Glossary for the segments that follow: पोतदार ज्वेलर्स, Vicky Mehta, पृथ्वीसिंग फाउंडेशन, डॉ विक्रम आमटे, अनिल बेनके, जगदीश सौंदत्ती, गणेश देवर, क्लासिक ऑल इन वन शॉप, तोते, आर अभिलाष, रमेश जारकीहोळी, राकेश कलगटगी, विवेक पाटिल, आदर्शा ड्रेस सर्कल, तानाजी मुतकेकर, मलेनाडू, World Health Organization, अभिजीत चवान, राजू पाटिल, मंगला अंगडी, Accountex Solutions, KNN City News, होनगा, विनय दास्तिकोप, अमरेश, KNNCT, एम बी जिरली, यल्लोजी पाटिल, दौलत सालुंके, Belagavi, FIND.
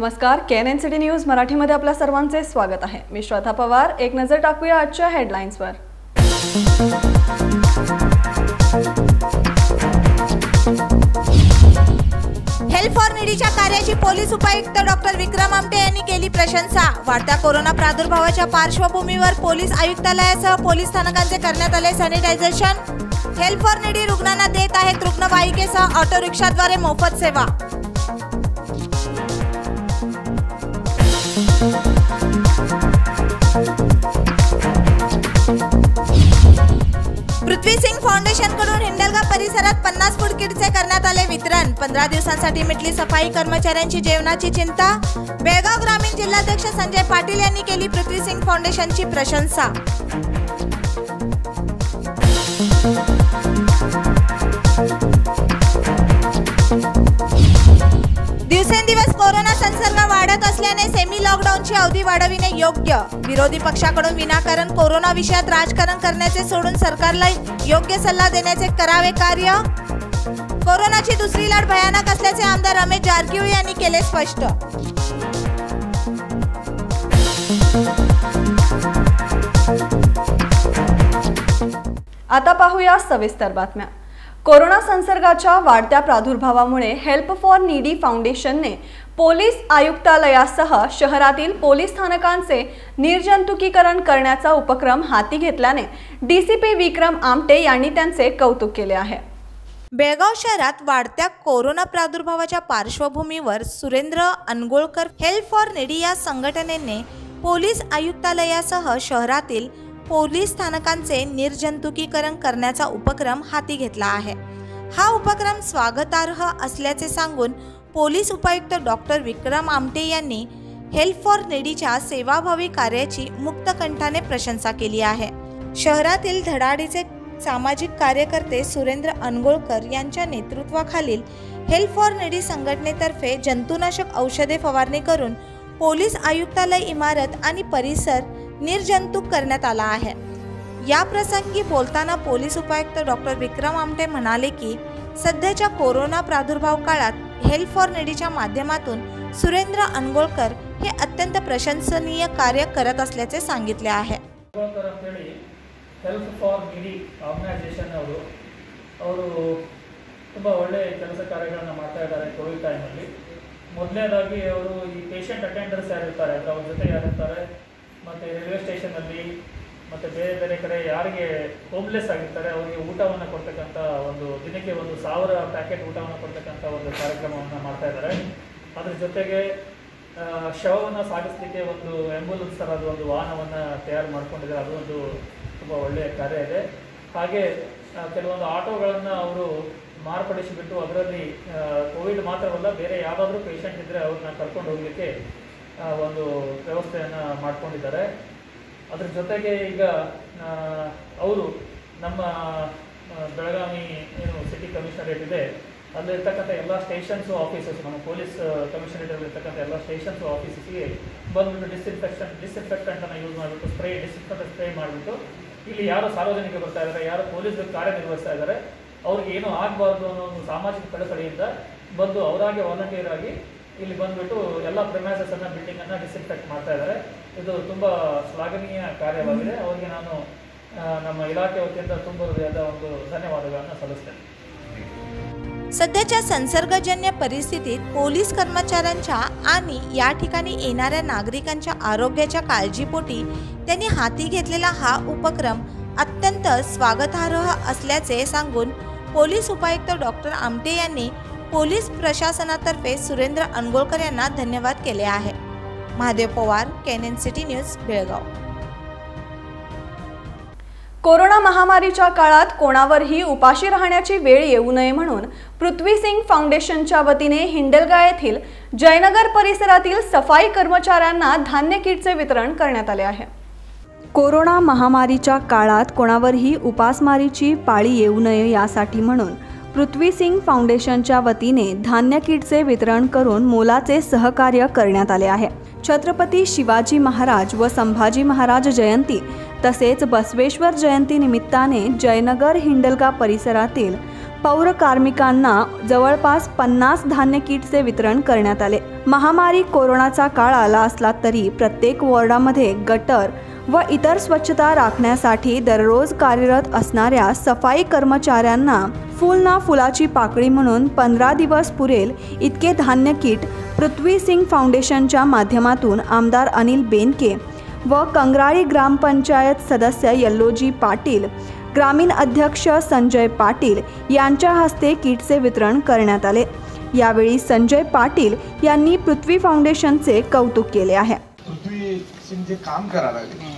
नमस्कार KNNCT news मराठीमध्ये आपल्या सर्वांचे स्वागत आहे। मी श्रद्धा पवार। एक नजर टाकूया आजच्या हेडलाइन्सवर। हेल्प फॉर नीडीच्या कार्याची पोलीस उपायुक्त डॉ विक्रम आमटे यांनी केली प्रशंसा। वाढत्या कोरोना प्रादुर्भावाच्या पार्श्वभूमीवर पोलीस आयुक्तालयासह पोलीस स्थानकांचे करण्यात आले सॅनिटायझेशन। हेल्प फॉर नीडी रुग्णांना देत आहेत रुग्णवाहिकेसह ऑटो रिक्षाद्वारे मोफत सेवा। पृथ्वीसिंग फाउंडेशन कडून हिंडलगा परिसरात 50 फूट किटचे करण्यात आले वितरण। 15 दिवसांसाठी मिटली सफाई कर्मचाऱ्यांची जेवणाची चिंता। बेळगाव ग्रामीण जिल्हाध्यक्ष संजय पाटिल यांनी केली पृथ्वीसिंग फाउंडेशनची प्रशंसा। दिवसेंदिवस कोरोना संसर्ग वाढत असल्याने सेमी लॉकडाऊनची अवधी वाढविणे योग्य। विरोधी पक्षाकडून विनाकारण कोरोना विषयात राजकारण करण्याचे सोडून सरकारला योग्य सल्ला देण्याचे करावे कार्य। कोरोनाची दुसरी लाट भयानक असल्याचे आमदार रमेश जारकीहोळी यांनी केले स्पष्ट। आता पाहूया सविस्तर बातम्या। कोरोना संसर्गाच्या वाढत्या प्रादुर्भावामुळे हेल्प फॉर नीडी फाउंडेशनने पोलीस आयुक्तालयासह शहरातील पोलीस स्थानकांचे निर्जंतुकीकरण करण्याचा उपक्रम हाती घेतल्याने DCP विक्रम आमटे यांनी त्यांचे कौतुक केले आहे। बेळगाव शहरात वाढत्या कोरोना प्रादुर्भावाच्या पार्श्वभूमीवर Surendra Angolkar help for needy या संघटनेने पोलीस आयुक्तालयासह शहरातील पोलीस स्थानकांचे निर्जंतुकीकरण करण्याचा उपक्रम हाती घेतला आहे। हा उपक्रम स्वागतार्ह असल्याचे सांगून पोलीस उपायुक्त डॉक्टर विक्रम आमटे यांनी हेल्प फॉर नीडीच्या सेवाभावी कार्याची मुक्तकंठाने प्रशंसा केली आहे। शहरातील धडाडीचे सामाजिक कार्यकर्ते सुरेंद्र अंगोलकर यांच्या नेतृत्वाखालील हेल्प फॉर नीडी संघटनेतर्फे जंतुनाशक औषधे फवारणी करून पोलीस आयुक्तालय इमारत आणि परिसर निर्जंतुक करण्यात आला आहे। या प्रसंगी बोलताना पोलीस उपायुक्त डॉक्टर विक्रम आमटे म्हणाले की सध्याच्या कोरोना प्रादुर्भाव काळात हेल्प फॉर नीडीच्या माध्यमातून सुरेंद्र अंगोलकर हे अत्यंत प्रशंसनीय कार्य करत असल्याचे सांगितले आहे। हेल्प फॉर नीडी ऑर्गनाइजेशन ಅವರು ತುಂಬ ಒಳ್ಳೆ ಕೆಲಸ ಕಾರ್ಯಗಳನ್ನು ಮಾಡ್ತಾ ಇದ್ದಾರೆ ಕೋವಿಡ್ ಟೈಮ್ ಅಲ್ಲಿ। ಮೊದಲನೇದಾಗಿ ಅವರು ಈ ಪೇಷಂಟ್ ಅಟೆಂಡರ್ಸ್ ಆಗಿರ್ತಾರೆ ಅವರ ಜೊತೆ ಯಾರಿರ್ತಾರೆ ಮತ್ತು ರೈಲ್ವೆ ಸ್ಟೇಷನಲ್ಲಿ ಮತ್ತು ಬೇರೆ ಬೇರೆ ಕಡೆ ಯಾರಿಗೆ ಹೋಮ್ಲೆಸ್ ಆಗಿರ್ತಾರೆ ಅವರಿಗೆ ಊಟವನ್ನು ಕೊಡ್ತಕ್ಕಂಥ ಒಂದು ದಿನಕ್ಕೆ 1000 ಪ್ಯಾಕೆಟ್ ಊಟವನ್ನು ಕೊಡ್ತಕ್ಕಂಥ ಒಂದು ಕಾರ್ಯಕ್ರಮವನ್ನು ಮಾಡ್ತಾ ಇದ್ದಾರೆ। ಅದ್ರ ಜೊತೆಗೆ ಶವವನ್ನು ಸಾಗಿಸಲಿಕ್ಕೆ ಒಂದು ಆಂಬ್ಯುಲೆನ್ಸ್ ಥರದ ಒಂದು ವಾಹನವನ್ನು ತಯಾರು ಮಾಡ್ಕೊಂಡಿದ್ದಾರೆ, ಅದು ಒಂದು ತುಂಬ ಒಳ್ಳೆಯ ಕಾರ್ಯ ಇದೆ। ಹಾಗೆ ಕೆಲವೊಂದು ಆಟೋಗಳನ್ನು ಅವರು ಮಾರ್ಪಡಿಸಿಬಿಟ್ಟು ಅದರಲ್ಲಿ ಕೋವಿಡ್ ಮಾತ್ರವಲ್ಲ ಬೇರೆ ಯಾವುದಾದ್ರೂ ಪೇಷಂಟ್ ಇದ್ದರೆ ಅವ್ರನ್ನ ಕರ್ಕೊಂಡು ಹೋಗಲಿಕ್ಕೆ ಒಂದು ವ್ಯವಸ್ಥೆಯನ್ನು ಮಾಡ್ಕೊಂಡಿದ್ದಾರೆ। ಅದ್ರ ಜೊತೆಗೆ ಈಗ ಅವರು ನಮ್ಮ ಬೆಳಗಾವಿ ಏನು ಸಿಟಿ ಕಮಿಷನರೇಟ್ ಇದೆ ಅಲ್ಲಿರ್ತಕ್ಕಂಥ ಎಲ್ಲ ಸ್ಟೇಷನ್ಸು ಆಫೀಸಸ್ ನಮ್ಮ ಪೊಲೀಸ್ ಕಮಿಷನರೇಟಲ್ಲಿರ್ತಕ್ಕಂಥ ಎಲ್ಲ ಸ್ಟೇಷನ್ಸು ಆಫೀಸಸ್ಗೆ ಬಂದುಬಿಟ್ಟು ಡಿಸ್ಇನ್ಫೆಕ್ಟೆಂಟನ್ನು ಯೂಸ್ ಮಾಡಿಬಿಟ್ಟು ಡಿಸ್ಇನ್ಫೆಕ್ಟೆಂಟ್ ಸ್ಪ್ರೇ ಮಾಡಿಬಿಟ್ಟು ಇಲ್ಲಿ ಯಾರು ಸಾರ್ವಜನಿಕರು ಬರ್ತಾ ಇದ್ದಾರೆ ಯಾರು ಪೊಲೀಸರು ಕಾರ್ಯನಿರ್ವಹಿಸ್ತಾ ಇದ್ದಾರೆ ಅವ್ರಿಗೆ ಏನೂ ಆಗಬಾರ್ದು ಅನ್ನೋ ಒಂದು ಸಾಮಾಜಿಕ ಕಳಕಳಿಯಿಂದ ಬಂದು ಅವರಾಗೆ ವಾಲಂಟಿಯರ್ ಆಗಿ ಇಲ್ಲಿ ಬಂದ್ಬಿಟ್ಟು ಎಲ್ಲ ಪ್ರೆಮೈಸಸ್ಸನ್ನು ಬಿಲ್ಡಿಂಗನ್ನು ಡಿಸ್ಇನ್ಫೆಕ್ಟ್ ಮಾಡ್ತಾ ಇದ್ದಾರೆ। ಇದು ತುಂಬ ಶ್ಲಾಘನೀಯ ಕಾರ್ಯವಾಗಿದೆ। ಅವರಿಗೆ ನಾನು ನಮ್ಮ ಇಲಾಖೆ ವತಿಯಿಂದ ತುಂಬ ಹೃದಯದ ಒಂದು ಧನ್ಯವಾದಗಳನ್ನು ಸಲ್ಲಿಸ್ತೇನೆ। सध्याच्या संसर्गजन्य परिस्थितीत पोलीस कर्मचाऱ्यांच्या आणि या ठिकाणी येणाऱ्या नागरिकांच्या आरोग्याच्या काळजीपोटी त्यांनी हाती घेतलेला हा उपक्रम अत्यंत स्वागतार्ह असल्याचे सांगून पोलीस उपायुक्त डॉक्टर आमटे यांनी पोलीस प्रशासनातर्फे सुरेंद्र अंगोलकर यांना धन्यवाद केले आहे। Mahadev Pawar, KNNCT news, Belgaum. Corona महामारीच्या काळात कोणावरही उपाशी राहण्याची वेळ येऊ नये म्हणून पृथ्वीसिंग फाउंडेशनच्या वतीने हिंडलगा येथील जयनगर परिसरातील सफाई कर्मचाऱ्यांना धान्य किटचे वितरण करण्यात आले आहे। कोरोना महामारीच्या काळात कोणावरही उपासमारीची पाळी येऊ नये यासाठी म्हणून पृथ्वीसिंग फाउंडेशनच्या वतीने धान्य किटचे वितरण करून मोलाचे सहकार्य करण्यात आले आहे। छत्रपती शिवाजी महाराज व संभाजी महाराज जयंती तसेच बसवेश्वर जयंती निमित्ताने जयनगर हिंडलगा परिसरातील पौरकार्मिकांना जवळपास 50 धान्य किटचे वितरण करण्यात आले। महामारी कोरोनाचा काळ आला असला तरी प्रत्येक वॉर्डामध्ये गटर व इतर स्वच्छता राखण्यासाठी दररोज कार्यरत असणाऱ्या सफाई कर्मचाऱ्यांना फूल ना फुलाची पाकळी म्हणून 15 दिवस पुरेल इतके धान्य किट पृथ्वीसिंग फाउंडेशनच्या माध्यमातून आमदार अनिल बेनके व कंगराळी ग्रामपंचायत सदस्य यल्लोजी पाटिल, ग्रामीण अध्यक्ष संजय पाटिल यांच्या हस्ते किटचे वितरण करण्यात आले। यावेळी संजय पाटिल यांनी पृथ्वी फाउंडेशनचे कौतुक केले आहे। पृथ्वी सिंग जे काम करायला लागले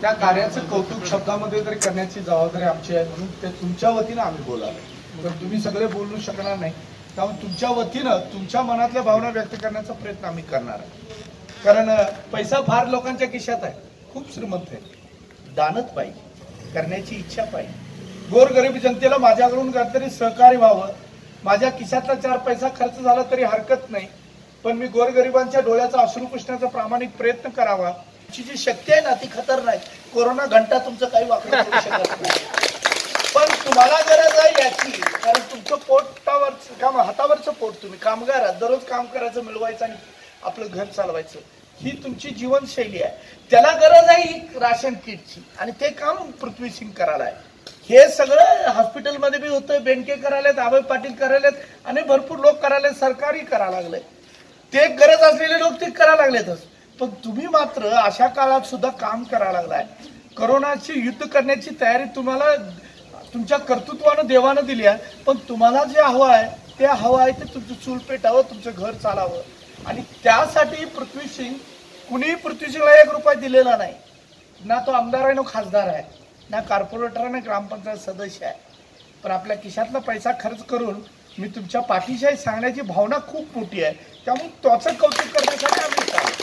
त्या कार्याचं कौतुक शब्दामध्ये तरी करण्याची जबाबदारी आमची आहे, म्हणून ते तुमच्या वतीने आम्ही बोलावले। पण तुम्ही सगळे बोलू शकणार नाही, त्यामुळे तुमच्या वतीने तुमच्या मनातल्या भावना व्यक्त करण्याचा प्रयत्न आम्ही करणार आहे। कारण पैसा फार लोकांच्या खिशात आहे, खूप श्रीमंत आहे, दानत पाहिजे, करण्याची इच्छा पाहिजे। गोरगरीब जनतेला माझ्याकडून काहीतरी सहकार्य व्हावं, माझ्या खिशातला 4 पैसा खर्च झाला तरी हरकत नाही, पण मी गोरगरिबांच्या डोळ्याचा अश्रू पुसण्याचा प्रामाणिक प्रयत्न करावा। जी जी शक्ती आहे ना ती खतरनाक, कोरोना घंटा तुमचं काही वाकडं करू शकत नाही, पण तुम्हाला गरज आहे याची। कारण तुमचं पोटावरचं काम, हातावरचं पोट, तुम्ही कामगार आहात, दररोज काम करायचं, मिळवायचं आणि आपलं घर चालवायचं, ही तुमची जीवनशैली आहे। त्याला गरज आहे ही राशन किटची आणि ते काम पृथ्वी सिंग करायला आहे। हे सगळं हॉस्पिटलमध्ये बी होतं, बेनके करायलेत, आबा पाटील करायलेत आणि भरपूर लोक करायले, सरकारी करायला लागले, ते गरज असलेले लोक ते करायला लागलेतच। पण तुम्ही मात्र अशा काळात सुद्धा काम करायला लागलाय। कोरोनाची युद्ध करण्याची तयारी तुम्हाला तुमच्या कर्तृत्वानं देवानं दिली आहे, पण तुम्हाला जे हवं आहे ते हवं आहे, ते तुमचं चूल पेटावं, तुमचं घर चालावं। आणि त्यासाठी पृथ्वी सिंग, कुणीही पृथ्वी सिंगला 1 रुपया दिलेला नाही ना, तो आमदार आहे ना खासदार आहे ना कॉर्पोरेटर ना ग्रामपंचायत सदस्य आहे, पण आपल्या खिशातला पैसा खर्च करून मी तुमच्या पाठीशी आहे सांगण्याची भावना खूप मोठी आहे। त्यामुळे त्याचं कौतुक करण्यासाठी आम्ही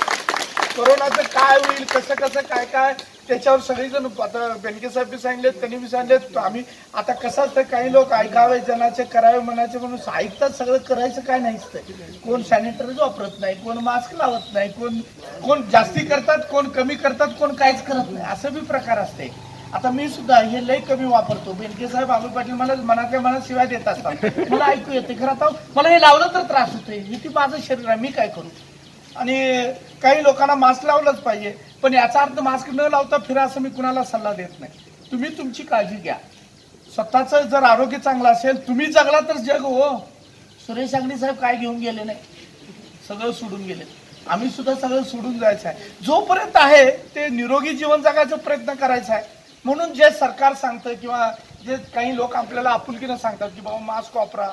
कोरोनाचं काय होईल, कसं कसं काय काय त्याच्यावर सगळेजण, आता बेनके साहेब बी सांगलेत, त्यांनी बी सांगलेत, आम्ही आता कसं असतं, काही लोक ऐकावे जनाचे करावे म्हणायचे म्हणून ऐकतात, सगळं करायचं काय नाहीच ते। कोण सॅनिटायझर वापरत नाही, कोण मास्क लावत नाही, कोण कोण जास्ती करतात, कोण कमी करतात, कोण काहीच करत नाही, असं बी प्रकार असते। आता मी सुद्धा हे लय कमी वापरतो, बेनके साहेब आबा पाटील मला मनातल्या मनात शिवाय देत असतात, मला ऐकू येते, खरं आता मला हे लावलं तर त्रास होतोय, हे ती माझं शरीर आहे, मी काय करू। आणि काही लोकांना मास्क लावलंच पाहिजे, पण याचा अर्थ मास्क न लावता फिरा असं मी कुणाला सल्ला देत नाही। तुम्ही तुमची काळजी घ्या, स्वतःचं जर आरोग्य चांगलं असेल, तुम्ही जगला तर जग हो। सुरेश अंगणी साहेब काय घेऊन गेले नाही, सगळं सोडून गेले, आम्ही सुद्धा सगळं सोडून जायचं आहे। जोपर्यंत आहे ते निरोगी जीवन जगायचा प्रयत्न करायचा आहे। म्हणून जे सरकार सांगतं किंवा जे काही लोक आपल्याला आपुलकीनं सांगतात की बाबा मास्क वापरा,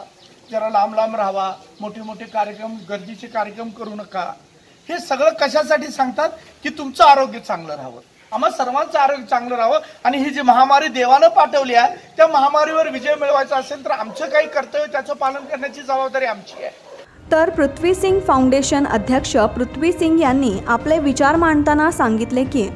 जरा लांब लांब राहावा, मोठे मोठे कार्यक्रम, गर्दीचे कार्यक्रम करू नका, हे सगळं कशासाठी सांगतात की तुमचं आरोग्य चांगलं राहावं, आम्हा सर्वांचं आरोग्य चांगलं राहावं। आणि ही जी महामारी देवानं पाठवली आहे त्या महामारीवर विजय मिळवायचा असेल तर आमचं काही कर्तव्य त्याचं पालन करण्याची जबाबदारी आमची आहे। तर पृथ्वी सिंग फाउंडेशन अध्यक्ष पृथ्वी सिंग यांनी आपले विचार मांडताना सांगितले की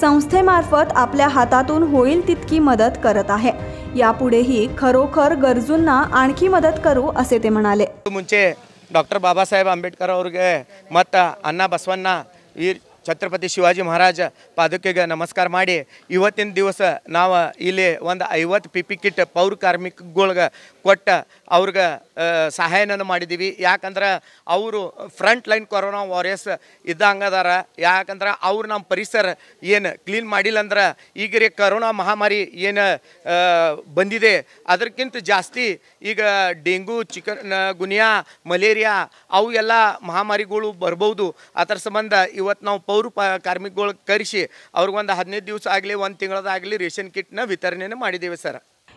संस्थेमार्फत आपल्या हातातून होईल तितकी मदत करत आहे, यापुढेही खरोखर गरजूंना आणखी मदत करू असे ते म्हणाले। मुंचे डॉक्टर बाबासाहेब आंबेडकर अवर्गे मत अन्ना बसवण्ण वीर छत्रपति शिवाजी महाराज पादुके नमस्कार माड़ी इवत्तिन दिवस नाव इले 50 PP किट पौर कार्मिकगळिगे कोट्ट अवर्गे सहायनन्न माडिदीवि। याकंद्रे अवरु फ्रंट लाइन कोरोना वारियर्स इद्दंग अदार। याकंद्रे अवरु नम्म परिसर एनु क्लीन माडिल्ल अंद्रे ईगिरे कोरोना महामारी एनु बंदिदे अदरक्किंत जास्ति ईग डेंगू, चिकन गुनिया, मलेरिया अवु एल्ल महामारिगळु बरबहुदु। अदर संबंध इवत्तु नावु पौर कार्मिकगळु करेसि अवरिगे ओंदु 15 दिवस आगलि 1 तिंगळदागलि रेशन किट न वितरणेने माडिदेवे सर।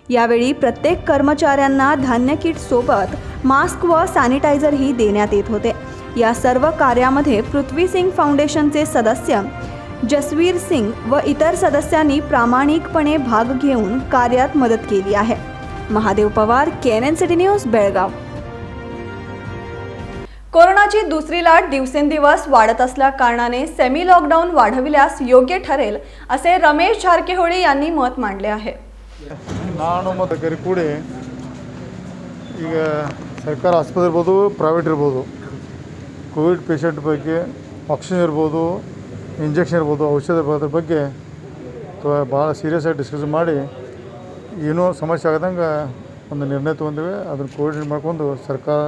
यावेळी प्रत्येक कर्मचाऱ्यांना धान्य किट सोबत मास्क व सॅनिटायझर ही देण्यात येत होते। या सर्व कार्यामध्ये पृथ्वी सिंग फाउंडेशनचे सदस्य जसवीर सिंग व इतर सदस्यांनी प्रामाणिकपणे भाग घेऊन कार्यात मदत केली आहे। Mahadev Pawar, KNN City news, Belgaum. कोरोनाची दुसरी लाट दिवसेंदिवस वाढत असल्या कारणाने सेमी लॉकडाऊन वाढविल्यास योग्य ठरेल असे रमेश जारकीहोळी यांनी मत मांडले आहे। नानु मत कूड़ी ಈಗ ಸರ್ಕಾರ ಆಸ್ಪತ್ರೆ ಇರ್ಬೋದು, ಪ್ರೈವೇಟ್ ಇರ್ಬೋದು, ಕೋವಿಡ್ ಪೇಷಂಟ್ ಬಗ್ಗೆ ಆಕ್ಸಿಜನ್ ಇರ್ಬೋದು, ಇಂಜೆಕ್ಷನ್ ಇರ್ಬೋದು, ಔಷಧ ಪದಾರ್ಥ ಬಗ್ಗೆ ಭಾಳ ಸೀರಿಯಸ್ ಆಗಿ ಡಿಸ್ಕಸ್ ಮಾಡಿ ಏನೋ ಸಮಸ್ಯೆ ಆಗದಂಗೆ ಒಂದು ನಿರ್ಣಯ ತಗೊಂಡಿವೆ। ಅದನ್ನ ಕೋಆರ್ಡಿನೇಟ್ ಮಾಡ್ಕೊಂಡು ಸರ್ಕಾರ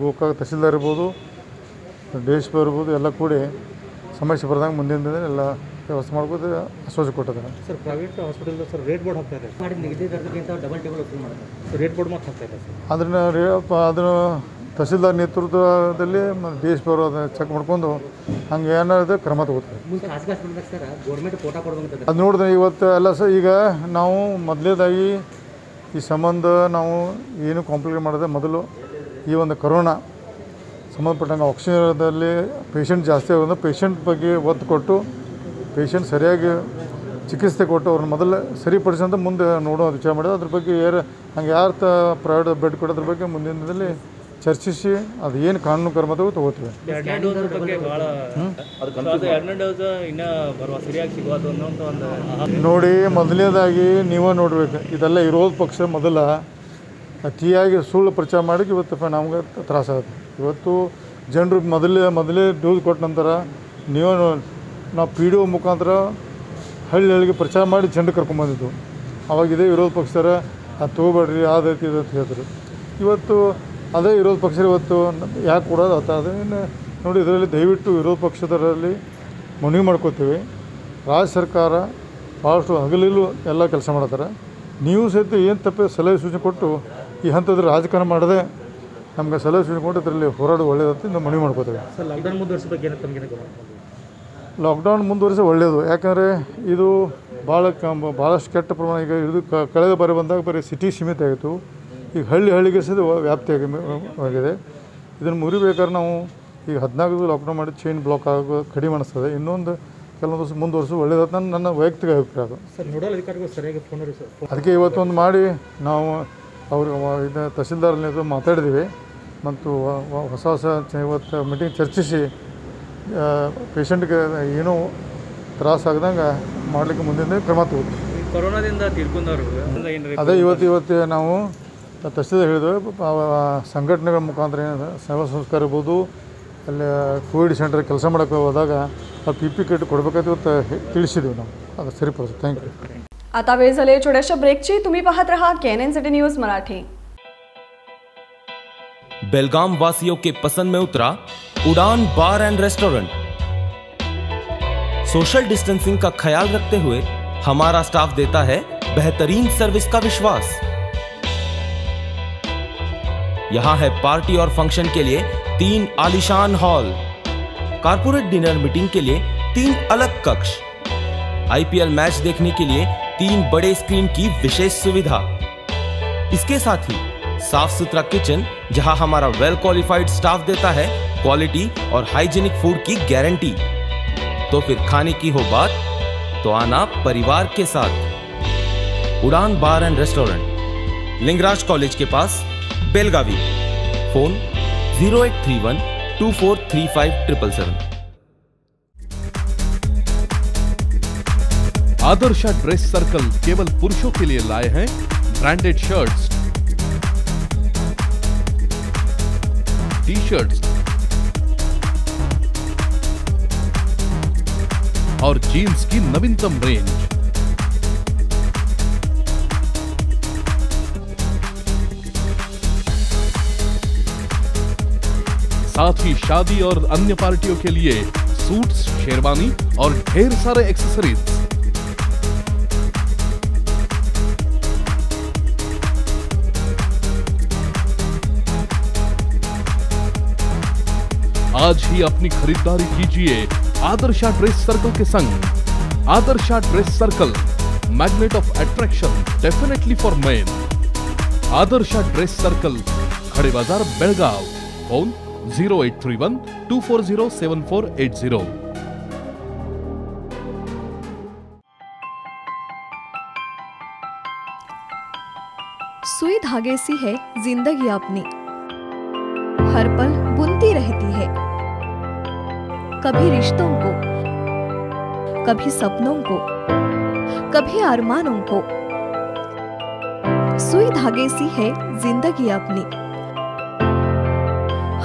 ಗೋಕಾಕ್ ತಹಸೀಲ್ದಾರ್ ಇರ್ಬೋದು ಡಿಎಚ್ಪಿ ಇರ್ಬೋದು ಎಲ್ಲ ಕೂಡಿ ಸಮಸ್ಯೆ ಬರ್ದಂಗೆ ಮುಂದಿನ ದಿನದಲ್ಲಿ ಎಲ್ಲ ವ್ಯವಸ್ಥೆ ಮಾಡ್ಬೋದು ಆಶ್ವಾಸ ಕೊಟ್ಟಿದ್ದಾರೆ sir. Private hospital sir rate board ಹಾಕ್ತಾ ಇದೆ ಮಾಡಿ ನಿಗದಿ ದರಕ್ಕಿಂತ ಡಬಲ್ ಡಬಲ್ ಉಪಯೋಗ ಮಾಡ್ತಾರೆ ಸರ್, ರೇಟ್ ಬೋರ್ಡ್ ಮಾತ್ರ ಹಾಕ್ತಾ ಇದೆ ಸರ್। ಅದನ್ನು ತಹಸೀಲ್ದಾರ್ ನೇತೃತ್ವದಲ್ಲಿ ಡಿಎಚ್ಪಿ ಅವರು ಅದನ್ನು ಚೆಕ್ ಮಾಡ್ಕೊಂಡು ಹಂಗೆ ಏನಾದ್ರು ಕ್ರಮ ತಗೋತಾರೆ ಸರ್। ಗೌರ್ಮೆಂಟ್ ಕೋಟಾ ಕೊಡಬೇಕು ಅದು ನೋಡಿದ್ರೆ ಇವತ್ತು ಎಲ್ಲ ಸರ್। ಈಗ ನಾವು ಮೊದಲೇದಾಗಿ ಈ ಸಂಬಂಧ ನಾವು ಏನು ಕಾಂಪ್ಲಿಕೇಟ್ ಮಾಡಿದೆ, ಮೊದಲು ಈ ಒಂದು ಕೊರೋನಾ ಸಂಬಂಧಪಟ್ಟಂಗೆ ಆಕ್ಸಿಜನ್ದಲ್ಲಿ ಪೇಷಂಟ್ ಜಾಸ್ತಿ ಆಗೋದು, ಪೇಷಂಟ್ ಬಗ್ಗೆ ಒತ್ತು ಕೊಟ್ಟು ಪೇಷಂಟ್ ಸರಿಯಾಗಿ ಚಿಕಿತ್ಸೆ ಕೊಟ್ಟು ಅವ್ರನ್ನ ಮೊದಲು ಸರಿಪಡಿಸಂತ ಮುಂದೆ ನೋಡೋ ವಿಚಾರ ಮಾಡಿದೆ। ಅದ್ರ ಬಗ್ಗೆ ಯಾರು ಹಂಗೆ ಯಾರು ಪ್ರೈವೇಟ್ ಬೆಡ್ ಕೊಡೋದ್ರ ಬಗ್ಗೆ ಮುಂದಿನದಲ್ಲಿ ಚರ್ಚಿಸಿ ಅದು ಏನು ಕಾನೂನು ಕ್ರಮ ತಗೋತೀವಿ। ನೋಡಿ ಮೊದಲನೇದಾಗಿ ನೀವೇ ನೋಡ್ಬೇಕು, ಇದೆಲ್ಲ ವಿರೋಧ ಪಕ್ಷ ಮೊದಲ ಅತಿಯಾಗಿ ಸುಳ್ಳು ಪ್ರಚಾರ ಮಾಡಿ ಇವತ್ತು ನಮ್ಗೆ ತ್ರಾಸಾಗುತ್ತೆ। ಇವತ್ತು ಜನರು ಮೊದಲೇ ಡೋಸ್ ಕೊಟ್ಟ ನಂತರ ನೀವೇ ನಾವು ಪಿ ಡಿ ಒ ಮುಖಾಂತರ ಹಳ್ಳಿ ಹಳ್ಳಿಗೆ ಪ್ರಚಾರ ಮಾಡಿ ಜನರು ಕರ್ಕೊಂಬಂದಿದ್ದು, ಅವಾಗ ಇದೇ ವಿರೋಧ ಪಕ್ಷರ ಅದು ತೊಗೋಬೇಡ್ರಿ ಅದೈತಿ ಇದೈತಿ ಹೇಳಿದ್ರು। ಇವತ್ತು ಅದೇ ವಿರೋಧ ಪಕ್ಷ ಇವತ್ತು ಯಾಕೆ ಕೊಡೋದು ಅರ್ಥ ಅದನ್ನು ನೋಡಿ ಇದರಲ್ಲಿ ದಯವಿಟ್ಟು ವಿರೋಧ ಪಕ್ಷದರಲ್ಲಿ ಮನವಿ ಮಾಡ್ಕೋತೀವಿ। ರಾಜ್ಯ ಸರ್ಕಾರ ಭಾಳಷ್ಟು ಹಗಲಿಲ್ಲೂ ಎಲ್ಲ ಕೆಲಸ ಮಾಡ್ತಾರೆ, ನೀವು ಸಹಿತ ಏನು ತಪ್ಪು ಸಲಹೆ ಸೂಚನೆ ಕೊಟ್ಟು ಈ ಹಂತದ ರಾಜಕಾರಣ ಮಾಡದೆ ನಮಗೆ ಸಲಹೆ ಸೂಚನೆ ಕೊಟ್ಟು ಇದರಲ್ಲಿ ಹೋರಾಡೋದು ಒಳ್ಳೆಯದಂತ ನಾವು ಮನವಿ ಮಾಡ್ಕೋತೀವಿ ಸರ್। ಲಾಕ್ಡೌನ್ ಮುಂದುವರಿಸೋ ಬಗ್ಗೆ ಏನು ತಮಗೆ ಗಮನ? ಲಾಕ್ಡೌನ್ ಮುಂದುವರಿಸಿ ಒಳ್ಳೆಯದು, ಯಾಕಂದರೆ ಇದು ಭಾಳಷ್ಟು ಕೆಟ್ಟ ಪ್ರಮಾಣ ಈಗ ಇದು ಕಳೆದ ಬಾರಿ ಬಂದಾಗ ಬರೀ ಸಿಟಿ ಸೀಮಿತ ಆಗಿತ್ತು, ಈಗ ಹಳ್ಳಿ ಹಳ್ಳಿಗೆ ಸಹ ವ್ಯಾಪ್ತಿಯಾಗಿದೆ। ಇದನ್ನು ಮುರಿಬೇಕಾದ್ರೆ ನಾವು ಈಗ 14 ಲಾಕ್ಡೌನ್ ಮಾಡಿ ಚೈನ್ ಬ್ಲಾಕ್ ಆಗೋ ಕಡಿಮೆ ಅನಿಸ್ತದೆ, ಇನ್ನೊಂದು ಕೆಲವೊಂದು ವರ್ಷ ಮುಂದುವರಿಸು ಒಳ್ಳೆಯದು ನನ್ನ ವೈಯಕ್ತಿಕ ಅಭಿಪ್ರಾಯ ಅದು ಸರ್। ನೋಡಲ್ ಅಧಿಕಾರಿಗಳು ಸರಿಯಾಗಿ ಫೋನ್ ಸರ್, ಅದಕ್ಕೆ ಇವತ್ತೊಂದು ಮಾಡಿ ನಾವು ಅವರು ಇದನ್ನ ತಹಸೀಲ್ದಾರ್ನ ಮಾತಾಡಿದ್ದೀವಿ ಮತ್ತು ಹೊಸ ಇವತ್ತು ಮೀಟಿಂಗ್ ಚರ್ಚಿಸಿ ಪೇಷಂಟ್ಗೆ ಏನೂ ತ್ರಾಸಾಗ್ದಂಗೆ ಮಾಡಲಿಕ್ಕೆ ಮುಂದಿನ ಕ್ರಮ ತಗೋತೀವಿ। ಕೊರೋನಾದಿಂದ ತಿಳ್ಕೊಂಡವ್ರಿಗೆ ಅದೇ ಇವತ್ತು ನಾವು ತಹಸೀಲ್ದಾರ್ ಹೇಳಿದ್ದೇವೆ, ಸಂಘಟನೆಗಳ ಮುಖಾಂತರ ಏನು ಸೇವಾ ಸಂಸ್ಕಾರ ಇರ್ಬೋದು ಅಲ್ಲಿ ಕೋವಿಡ್ ಸೆಂಟರ್ ಕೆಲಸ ಮಾಡೋಕ್ಕೆ ಹೋದಾಗ ಆ ಪಿ ಪಿ ಕಿಟ್ ಕೊಡಬೇಕಂತ ತಿಳಿಸಿದ್ದೀವಿ ನಾವು, ಅದು ಸರಿಪಡಿಸ್ತೀವಿ। Thank you. आता वेळ झाली आहे छोट्याशा ब्रेकची, तुम्ही पाहत रहा KNNCity न्यूज मराठी। बेलगाम वासियों के पसंद में उतरा Udaan bar and restaurant. Social distancing का ख्याल रखते हुए हमारा स्टाफ देता है बेहतरीन सर्विस का विश्वास। यहाँ है पार्टी और फंक्शन के लिए 3 आलीशान हॉल, कॉर्पोरेट डिनर मीटिंग के लिए 3 अलग कक्ष, IPL मैच देखने के लिए 3 बड़े स्क्रीन की विशेष सुविधा। इसके साथ ही साफ सुथरा किचन जहाँ हमारा वेल क्वालिफाइड स्टाफ देता है क्वालिटी और हाइजीनिक फूड की गारंटी। तो फिर खाने की हो बात तो आना परिवार के साथ। Udaan bar and restaurant, Lingaraj college के पास, Belagavi. Phone 0831243577। Adarsh dress circle केवल पुरुषों के लिए लाए हैं ब्रांडेड शर्ट्स, टी शर्ट्स और जीन्स की नवीनतम रेंज। साथ ही शादी और अन्य पार्टियों के लिए सूट्स, शेरवानी और ढेर सारे एक्सेसरीज। आज ही अपनी खरीदारी कीजिए आदर्शा ड्रेस सर्कल के संग। आदर्शा ड्रेस सर्कल, magnet of attraction definitely for men. आदर्शा ड्रेस सर्कल, Khade Bazar, Belgaum. Phone 0831240748। सुई धागे सी है जिंदगी अपनी, हर पल बुनती रहती है, कभी रिश्तों को, कभी सपनों को, कभी अरमानों को। सुई धागे सी है जिंदगी अपनी,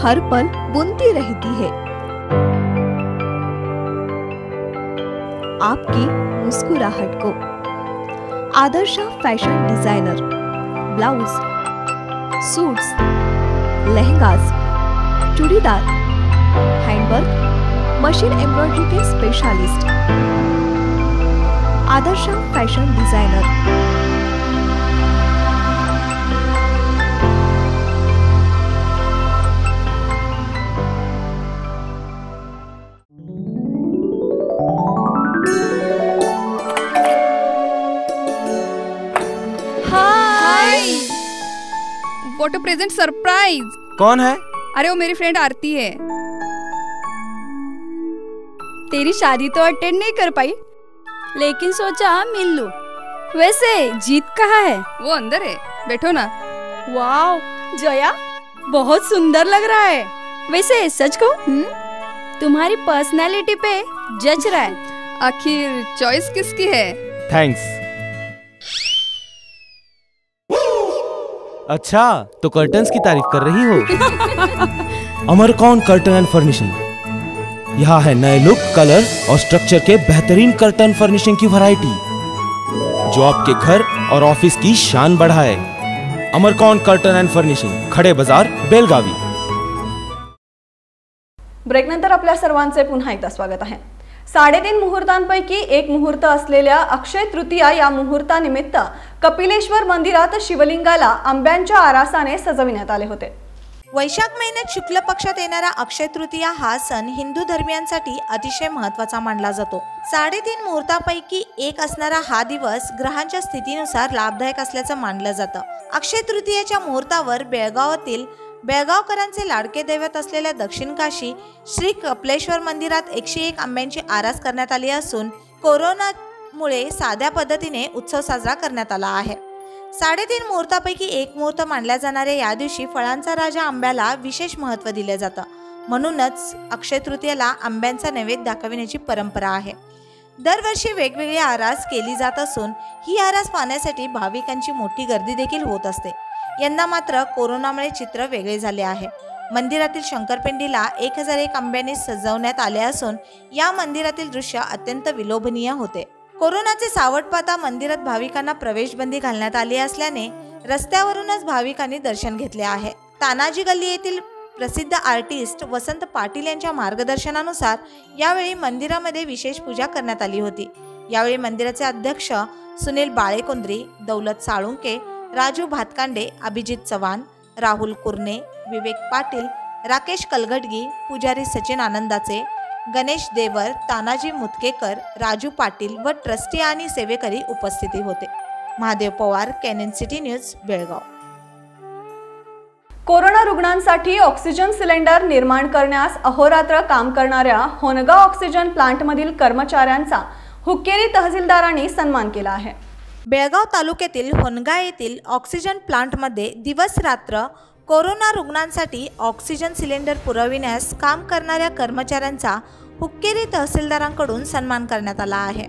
हर पल बुनती रहती है। आपकी मुस्कुराहट को। Adarsha fashion designer, blouse, suits, lehengas, churidar, handwork, machine embroidery के specialist, Adarsh fashion designer. Photo present surprise. कौन है? अरे वो मेरी फ्रेंड आरती है। तेरी शादी तो अटेंड नहीं कर पाई, लेकिन सोचा मिल लूं। वैसे जीत कहाँ है? वो अंदर है, बैठो ना। वाओ जया, बहुत सुंदर लग रहा है। वैसे सच कहूं, तुम्हारी पर्सनालिटी पे जज रहा है। आखिर चॉइस किसकी है? थैंक्स। अच्छा तो कर्टन्स की तारीफ कर रही हो। अमरकॉन कर्टन एंड फर्निशिंग यहाँ है नए लुक, कलर और स्ट्रक्चर के बेहतरीन कर्टन फर्निशिंग की वैरायटी, जो आपके घर और ऑफिस की शान बढ़ाए। अमरकॉन कर्टन एंड फर्निशिंग, खडे बाजार, बेलगावी। ब्रेकनंतर आपल्या सर्वांचे पुन्हा एकदा स्वागत आहे। 3.5 मुहूर्तांपैकी एक मुहूर्त असलेल्या अक्षय तृतीया या मुहूर्तानिमित्त कपिलेश्वर मंदिरात शिवलिंगाला आंब्यांच्या आरासाने सजविण्यात आले होते। वैशाख महिन्यात शुक्ल पक्षात येणारा अक्षय तृतीया हा सण हिंदू धर्मियांसाठी अतिशय महत्त्वाचा मानला जातो। 3.5 मुहूर्तापैकी एक असणारा हा दिवस ग्रहांच्या स्थितीनुसार लाभदायक असल्याचं मानलं जातं। अक्षय तृतीयाच्या मुहूर्तावर बेळगावातील बेळगावकरांचे लाडके दैवत असलेल्या दक्षिण काशी श्री कपलेश्वर मंदिरात 101 आंब्यांची आरास करण्यात आली असून कोरोनामुळे साध्या पद्धतीने उत्सव साजरा करण्यात आला आहे। 3.5 मुहूर्तापैकी एक मुहूर्त मानल्या जाणाऱ्या या दिवशी फळांचा राजा आंब्याला विशेष महत्त्व दिले जातं, म्हणूनच अक्षय तृतीयेला आंब्यांचा नैवेद्य दाखविण्याची परंपरा आहे। दरवर्षी वेगवेगळी आरास केली जात असून ही आरास पाहण्यासाठी भाविकांची मोठी गर्दी देखील होत असते। यंदा मात्र कोरोनामुळे चित्र वेगळे झाले आहे। मंदिरातील शंकरपिंडीला 1001 आंब्यांनी सजवण्यात आले असून या मंदिरातील दृश्य अत्यंत विलोभनीय होते। कोरोनाचे सावट पाहता मंदिरात भाविकांना प्रवेश बंदी घालण्यात आली असल्याने रस्त्यावरूनच भाविकांनी दर्शन घेतले आहे। तानाजी गल्ली येथील प्रसिद्ध आर्टिस्ट वसंत पाटिल यांच्या मार्गदर्शनानुसार यावेळी मंदिरामध्ये विशेष पूजा करण्यात आली होती। यावेळी मंदिराचे अध्यक्ष सुनील बाईलकोंद्रे, दौलत सालुंके, राजू भातकांडे, अभिजीत चवान, राहुल कुर्ने, विवेक पाटिल, राकेश कलगटगी, पुजारी सचिन आनंदाचे, गणेश देवर, तानाजी मुतकेकर, राजू पाटिल व ट्रस्टी आणि सेवेकरी उपस्थिती होते। Mahadev Pawar, KNN city news, Belgaum. Corona रुग्णांसाठी ऑक्सिजन सिलेंडर निर्माण करण्यास अहोरात्र काम करणाऱ्या होनगाव ऑक्सिजन प्लांटमधील कर्मचाऱ्यांचा हुक्केरी तहसीलदारांनी सन्मान केला आहे। बेळगाव तालुक्यातील होनगा येथील ऑक्सिजन प्लांटमध्ये दिवस रात्र कोरोना रुग्णांसाठी ऑक्सिजन सिलेंडर पुरविण्यास काम करणाऱ्या कर्मचाऱ्यांचा हुक्केरी तहसीलदारांकडून सन्मान करण्यात आला आहे।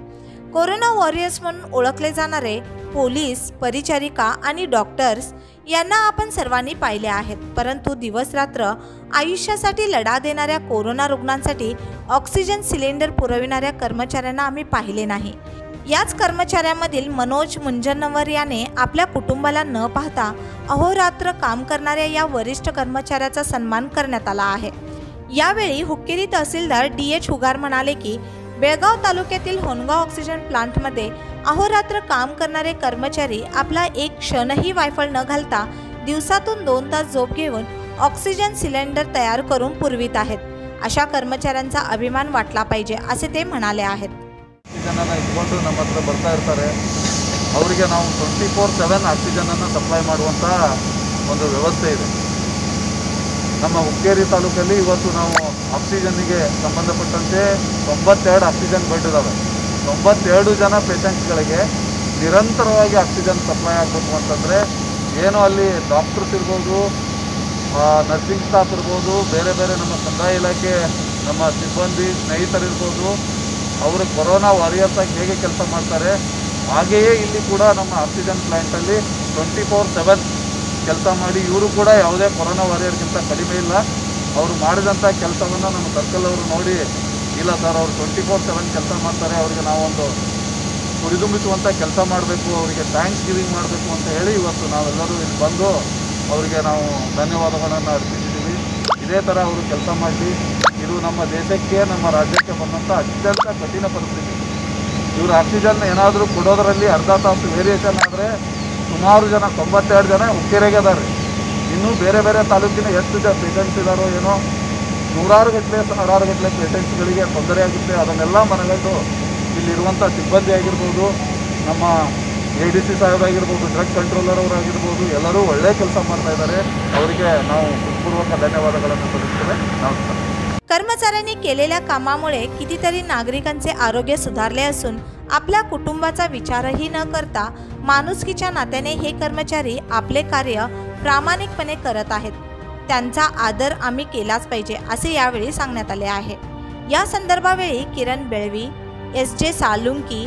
कोरोना वॉरियर्स म्हणून ओळखले जाणारे पोलीस, परिचारिका आणि डॉक्टर्स यांना आपण सर्वांनी पाहिले आहेत, परंतु दिवस रात्र आयुष्यासाठी लढा देणाऱ्या कोरोना रुग्णांसाठी ऑक्सिजन सिलेंडर पुरविणाऱ्या कर्मचाऱ्यांना आम्ही पाहिले नाही। याच कर्मचाऱ्यांमधील मनोज मुंजनवर याने आपल्या कुटुंबाला न पाहता अहोरात्र काम करणाऱ्या या वरिष्ठ कर्मचाऱ्याचा सन्मान करण्यात आला आहे। यावेळी हुक्केरी तहसीलदार DH हुगार म्हणाले की बेळगाव तालुक्यातील होनगाव ऑक्सिजन प्लांटमध्ये अहोरात्र काम करणारे कर्मचारी आपला एक क्षणही वायफळ न घालता दिवसातून 2 तास झोप घेऊन ऑक्सिजन सिलेंडर तयार करून पुरवित आहेत। अशा कर्मचाऱ्यांचा अभिमान वाटला पाहिजे असे ते म्हणाले आहेत। ऑक्सीजन इट्ಕೊಂಡು ನಮ್ಮ ಹತ್ರ ಬರ್ತಾ ಇರ್ತಾರೆ, ಅವರಿಗೆ ನಾವು 24/7 ಆಕ್ಸಿಜನನ್ನು ಸಪ್ಲೈ ಮಾಡುವಂಥ ಒಂದು ವ್ಯವಸ್ಥೆ ಇದೆ ನಮ್ಮ ಹುಕ್ಕೇರಿ ತಾಲೂಕಲ್ಲಿ। ಇವತ್ತು ನಾವು ಆಕ್ಸಿಜನ್ನಿಗೆ ಸಂಬಂಧಪಟ್ಟಂತೆ 92 ಆಕ್ಸಿಜನ್ ಬೆಡ್ ಇದ್ದಾವೆ, 92 ಜನ ಪೇಷಂಟ್ಗಳಿಗೆ ನಿರಂತರವಾಗಿ ಆಕ್ಸಿಜನ್ ಸಪ್ಲೈ ಆಗಬೇಕು ಅಂತಂದರೆ ಏನೋ ಅಲ್ಲಿ ಡಾಕ್ಟರ್ಸ್ ಇರ್ಬೋದು, ನರ್ಸಿಂಗ್ ಸ್ಟಾಫ್ ಇರ್ಬೋದು, ಬೇರೆ ಬೇರೆ ನಮ್ಮ ಕಂದಾಯ ಇಲಾಖೆ ನಮ್ಮ ಸಿಬ್ಬಂದಿ ಸ್ನೇಹಿತರಿರ್ಬೋದು, ಅವರು ಕೊರೋನಾ ವಾರಿಯರ್ಸ್ ಆಗಿ ಹೇಗೆ ಕೆಲಸ ಮಾಡ್ತಾರೆ ಹಾಗೆಯೇ ಇಲ್ಲಿ ಕೂಡ ನಮ್ಮ ಆಕ್ಸಿಜನ್ ಪ್ಲಾಂಟಲ್ಲಿ 24/7 ಕೆಲಸ ಮಾಡಿ ಇವರು ಕೂಡ ಯಾವುದೇ ಕೊರೋನಾ ವಾರಿಯರ್ಗಿಂತ ಕಡಿಮೆ ಇಲ್ಲ। ಅವರು ಮಾಡಿದಂಥ ಕೆಲಸವನ್ನು ನಮ್ಮ ಸರ್ಕಲ್ ಅವರು ನೋಡಿ ಇಲ್ಲ ಸರ್ ಅವರು 24/7 ಕೆಲಸ ಮಾಡ್ತಾರೆ, ಅವರಿಗೆ ನಾವೊಂದು ಹುರಿದುಂಬಿಸುವಂಥ ಕೆಲಸ ಮಾಡಬೇಕು, ಅವರಿಗೆ ಥ್ಯಾಂಕ್ಸ್ ಗಿವಿಂಗ್ ಮಾಡಬೇಕು ಅಂತ ಹೇಳಿ ಇವತ್ತು ನಾವೆಲ್ಲರೂ ಇಲ್ಲಿ ಬಂದು अवरिगे नावु धन्यवादगळन्नु अर्पिसिद्दीवि। इदे तर अवरु केलस माडि इदु नम्म देशक्के नम्म राज्यक्के बंदंत अत्यंत कठिन परिस्थिति। इवर आक्सिजन ಏನಾದರೂ ಕೊಡೋದರಲ್ಲಿ अर्ध तासु ವೇರಿಯೇಷನ್ ಆದರೆ ಸುಮಾರು जन 92 जन ಉಕ್ಕಿರೆಗೆದಾರೆ। ಇನ್ನು ಬೇರೆ ಬೇರೆ ತಾಲೂಕಿನ ಎಷ್ಟು ಜನ ಪೇಟೆಂಟ್ಸ್ ಇದಾರೋ ಏನೋ, ನೂರಾರು ಗಟ್ಟಲೆ ಸಾವಿರಾರು ಗಟ್ಟಲೆ ಪೇಟೆಂಟ್ಸ್ಗಳಿಗೆ ತೊಂದರೆ ಆಗುತ್ತೆ। ಅದನ್ನೆಲ್ಲ ಮನಗಂಡು ಇಲ್ಲಿರುವಂಥ ಸಿಬ್ಬಂದಿ ಆಗಿರ್ಬೋದು, ನಮ್ಮ ADC ಸಾಹೇಬ್ ಆಗಿರ್ಬೋದು, ಡ್ರಗ್ ಕಂಟ್ರೋಲರ್ ಅವರು ಆಗಿರ್ಬೋದು, ಎಲ್ಲರೂ ಒಳ್ಳೆ ಕೆಲಸ ಮಾಡ್ತಾ ಇದ್ದಾರೆ। ಅವರಿಗೆ ನಾವು ಹೃತ್ಪೂರ್ವಕ ಧನ್ಯವಾದಗಳನ್ನು ಸಲ್ಲಿಸುತ್ತೇವೆ। ನಮಸ್ಕಾರ। कर्मचाऱ्यांनी केलेल्या कामामुळे कितीतरी नागरिकांचे आरोग्य सुधारले असून आपल्या कुटुंबाचा विचारही न करता माणुसकीच्या नात्याने हे कर्मचारी आपले कार्य प्रामाणिकपणे करत आहेत। त्यांचा आदर आम्ही केलाच पाहिजे असे यावेळी सांगण्यात आले आहे। या संदर्भावेळी किरण बेळवी, SJ सालुंकी,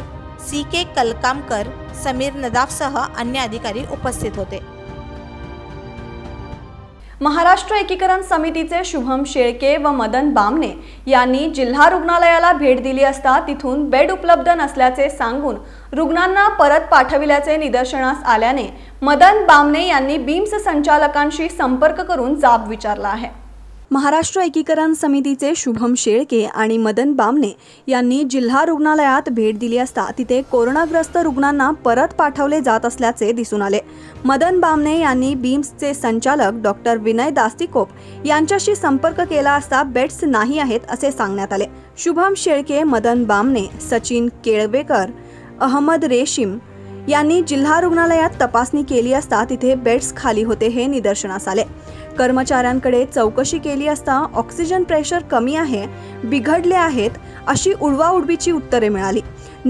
CK कलकामकर, समीर नदाफसह अन्य अधिकारी उपस्थित होते। महाराष्ट्र एकीकरण समितीचे शुभम शेळके व मदन बामने यांनी जिल्हा रुग्णालयाला भेट दिली असता तिथून बेड उपलब्ध नसल्याचे सांगून रुग्णांना परत पाठविल्याचे निदर्शनास आल्याने मदन बामने यांनी बीम्स संचालकांशी संपर्क करून जाब विचारला आहे। महाराष्ट्र एकीकरण समितीचे शुभम शेळके आणि मदन बामने यांनी जिल्हा रुग्णालयात भेट दिली असता तिथे कोरोनाग्रस्त रुग्णांना परत पाठवले जात असल्याचे दिसून आले। मदन बामने यांनी बीम्सचे संचालक डॉ विनय दास्तिकोप यांच्याशी संपर्क केला असता बेड्स नाही आहेत असे सांगण्यात आले। शुभम शेळके, मदन बामने, सचिन केळवेकर, अहमद रेशीम यांनी जिल्हा रुग्णालयात तपासणी केली असता तिथे बेड्स खाली होते हे निदर्शनास आले। कर्मचाऱ्यांकडे चौकशी केली असता ऑक्सिजन प्रेशर कमी आहे, बिघडले आहेत अशी उडवाउडवीची उत्तरे मिळाली।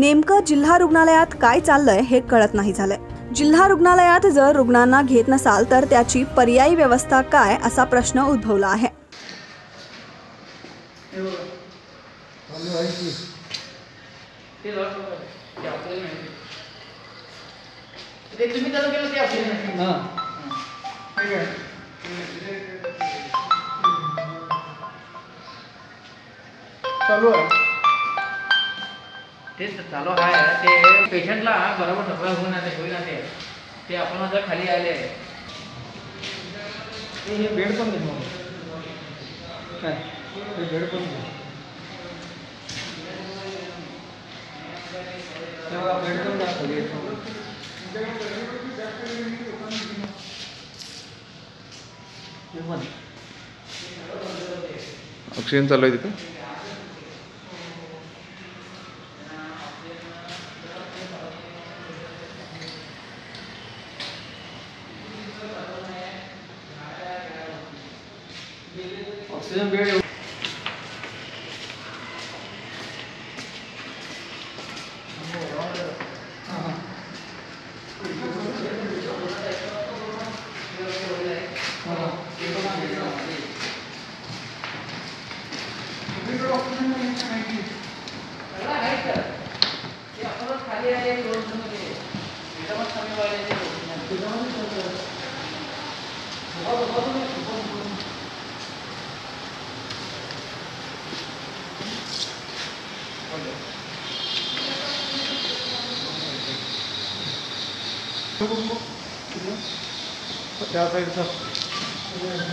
नेमकं जिल्हा रुग्णालयात काय चाललंय हे कळत नाही झाले। जिल्हा रुग्णालयात जर रुग्णांना घेत नसाल तर त्याची पर्यायी व्यवस्था काय असा प्रश्न उद्भवला आहे। चालू आहे तेच चालू आहे ते पेशंटला बरोबर सफळ होईना ते आपण आता खाली आले आहे। हे बेड पण देतो काय हे बेड पण तेव्हा बेड पण दाखवले ऑक्सिजन चालू आहे तिथे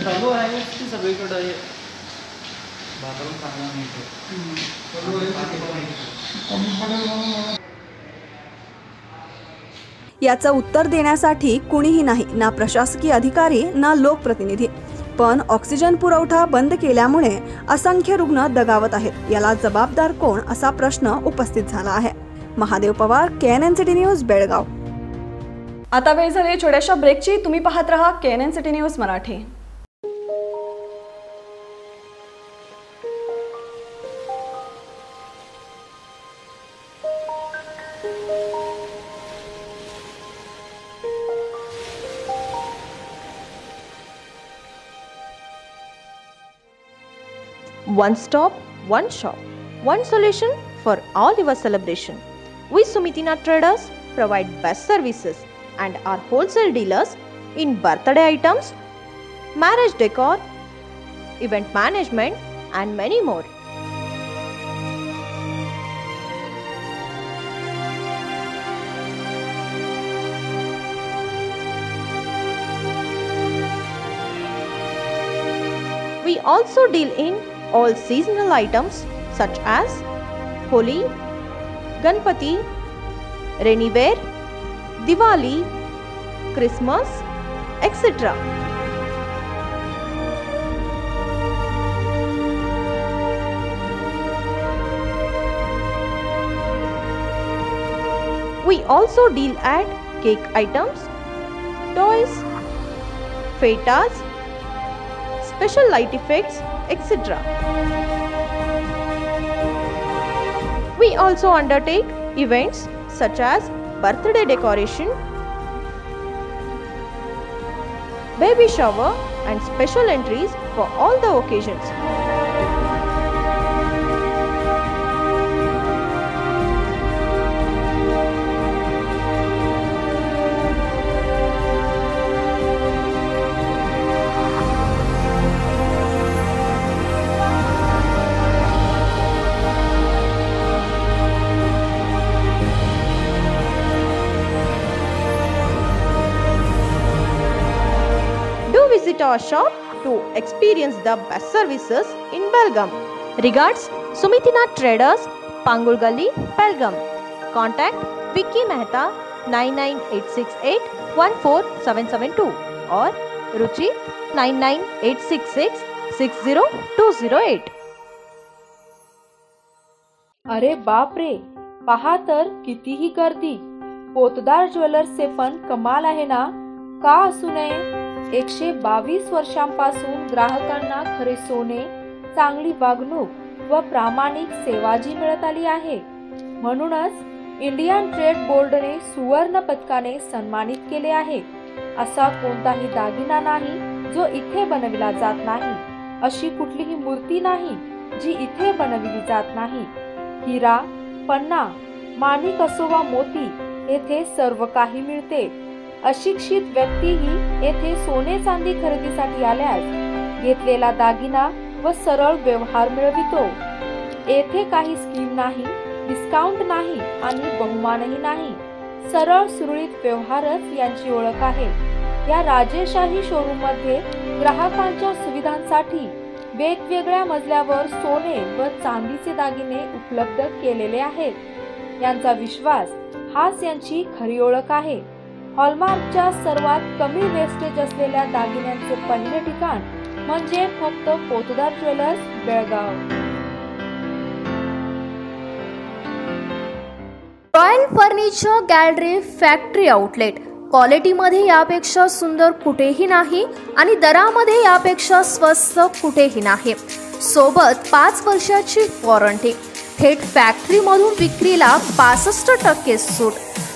चालू आहे ती सगळीकडे बाथरूम चांगला नाही। याचं उत्तर देण्यासाठी कुणीही नाही, ना प्रशासकीय अधिकारी ना लोकप्रतिनिधी। पण ऑक्सिजन पुरवठा बंद केल्यामुळे असंख्य रुग्ण दगावत आहेत, याला जबाबदार कोण असा प्रश्न उपस्थित झाला आहे। Mahadev Pawar, KNNCT news, Belgaum. आता वेळ झाली छोट्याशा ब्रेकची। तुम्ही पाहत रहा KNNCT news Marathi. One stop, one shop, one solution for all your celebration. We Sumitina Traders provide best services and are wholesale dealers in birthday items, marriage decor, event management and many more. We also deal in all seasonal items such as Holi, Ganpati, rainy wear, Diwali, Christmas, etc. We also deal at cake items, toys, fetas, special light effects, etc. We also undertake events such as birthday decoration, baby shower and special entries for all the occasions. Visit our shop to experience the best services in Belgaum. Regards, Sumitina Traders, Pangur Gully, Belgaum. Contact Vicky Mehta 99868 14772 or Ruchi 99866 60208. अरे बाप रे, पहा तर कितीही गर्दी. पोतदार ज्वेलर्स से पण कमाल आहे ना, का असू नये. 122 वर्षांपासून ग्राहकांना खरे सोने, चांगली वागणूक व प्रामाणिक सेवाजी मिळत आली आहे. म्हणूनच इंडियन ट्रेड बोर्डने सुवर्ण पदकाने सन्मानित केले आहे. असा कोणताही दागिना नाही जो इथे बनविला जात नाही, अशी कुठलीही मूर्ती नाही जी इथे बनविली जात नाही. हिरा, पन्ना, माणिक असो वा मोती, येथे सर्व काही मिळते. अशिक्षित व्यक्तीही येथे सोने चांदी खरेदीसाठी आल्यास घेतलेला दागिना व सरळ व्यवहार मिळवितो. येथे काही स्कीम नाही, डिस्काउंट नाही आणि बहुमानही नाही. सरळ सुरळीत व्यवहारच यांची ओळख आहे. या राजेशाही शोरूम मध्ये ग्राहकांच्या सुविधांसाठी वेगवेगळ्या मजल्यावर सोने व चांदीचे दागिने उपलब्ध केलेले आहेत. यांचा विश्वास हाच यांची खरी ओळख आहे. हॉलमार्कच्या सर्वात कमी वेस्टेज असलेल्या दागिन्यांचे पहिले ठिकाण म्हणजे फक्त पोतदार ज्वेलर्स Belgaum. Royal furniture gallery factory outlet. क्वालिटीमध्ये यापेक्षा सुंदर कुठेही नाही आणि दरामध्ये यापेक्षा स्वस्त कुठेही नाही. सोबत 5 वर्षाची वॉरंटी. थेट फॅक्टरीमधून विक्रीला 65% सूट.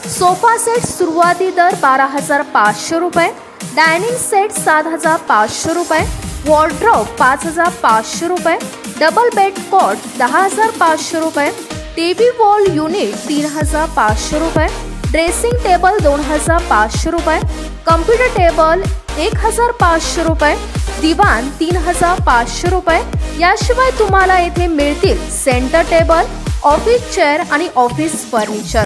सोफा सेट सुरुवाती दर 12,500 रुपये, डायनिंग सेट 7,500 रुपये, वॉर्ड्रॉप 5,500 रुपये, डबल बेड कॉट 10,500 रुपये, टीव्ही वॉल युनिट 3,500 रुपये, ड्रेसिंग टेबल 2,500 रुपये, कम्प्युटर टेबल 1,500 रुपये, दिवाण 3,500 रुपये. याशिवाय तुम्हाला येथे मिळतील सेंटर टेबल, ऑफिस चेअर आणि ऑफिस फर्निचर.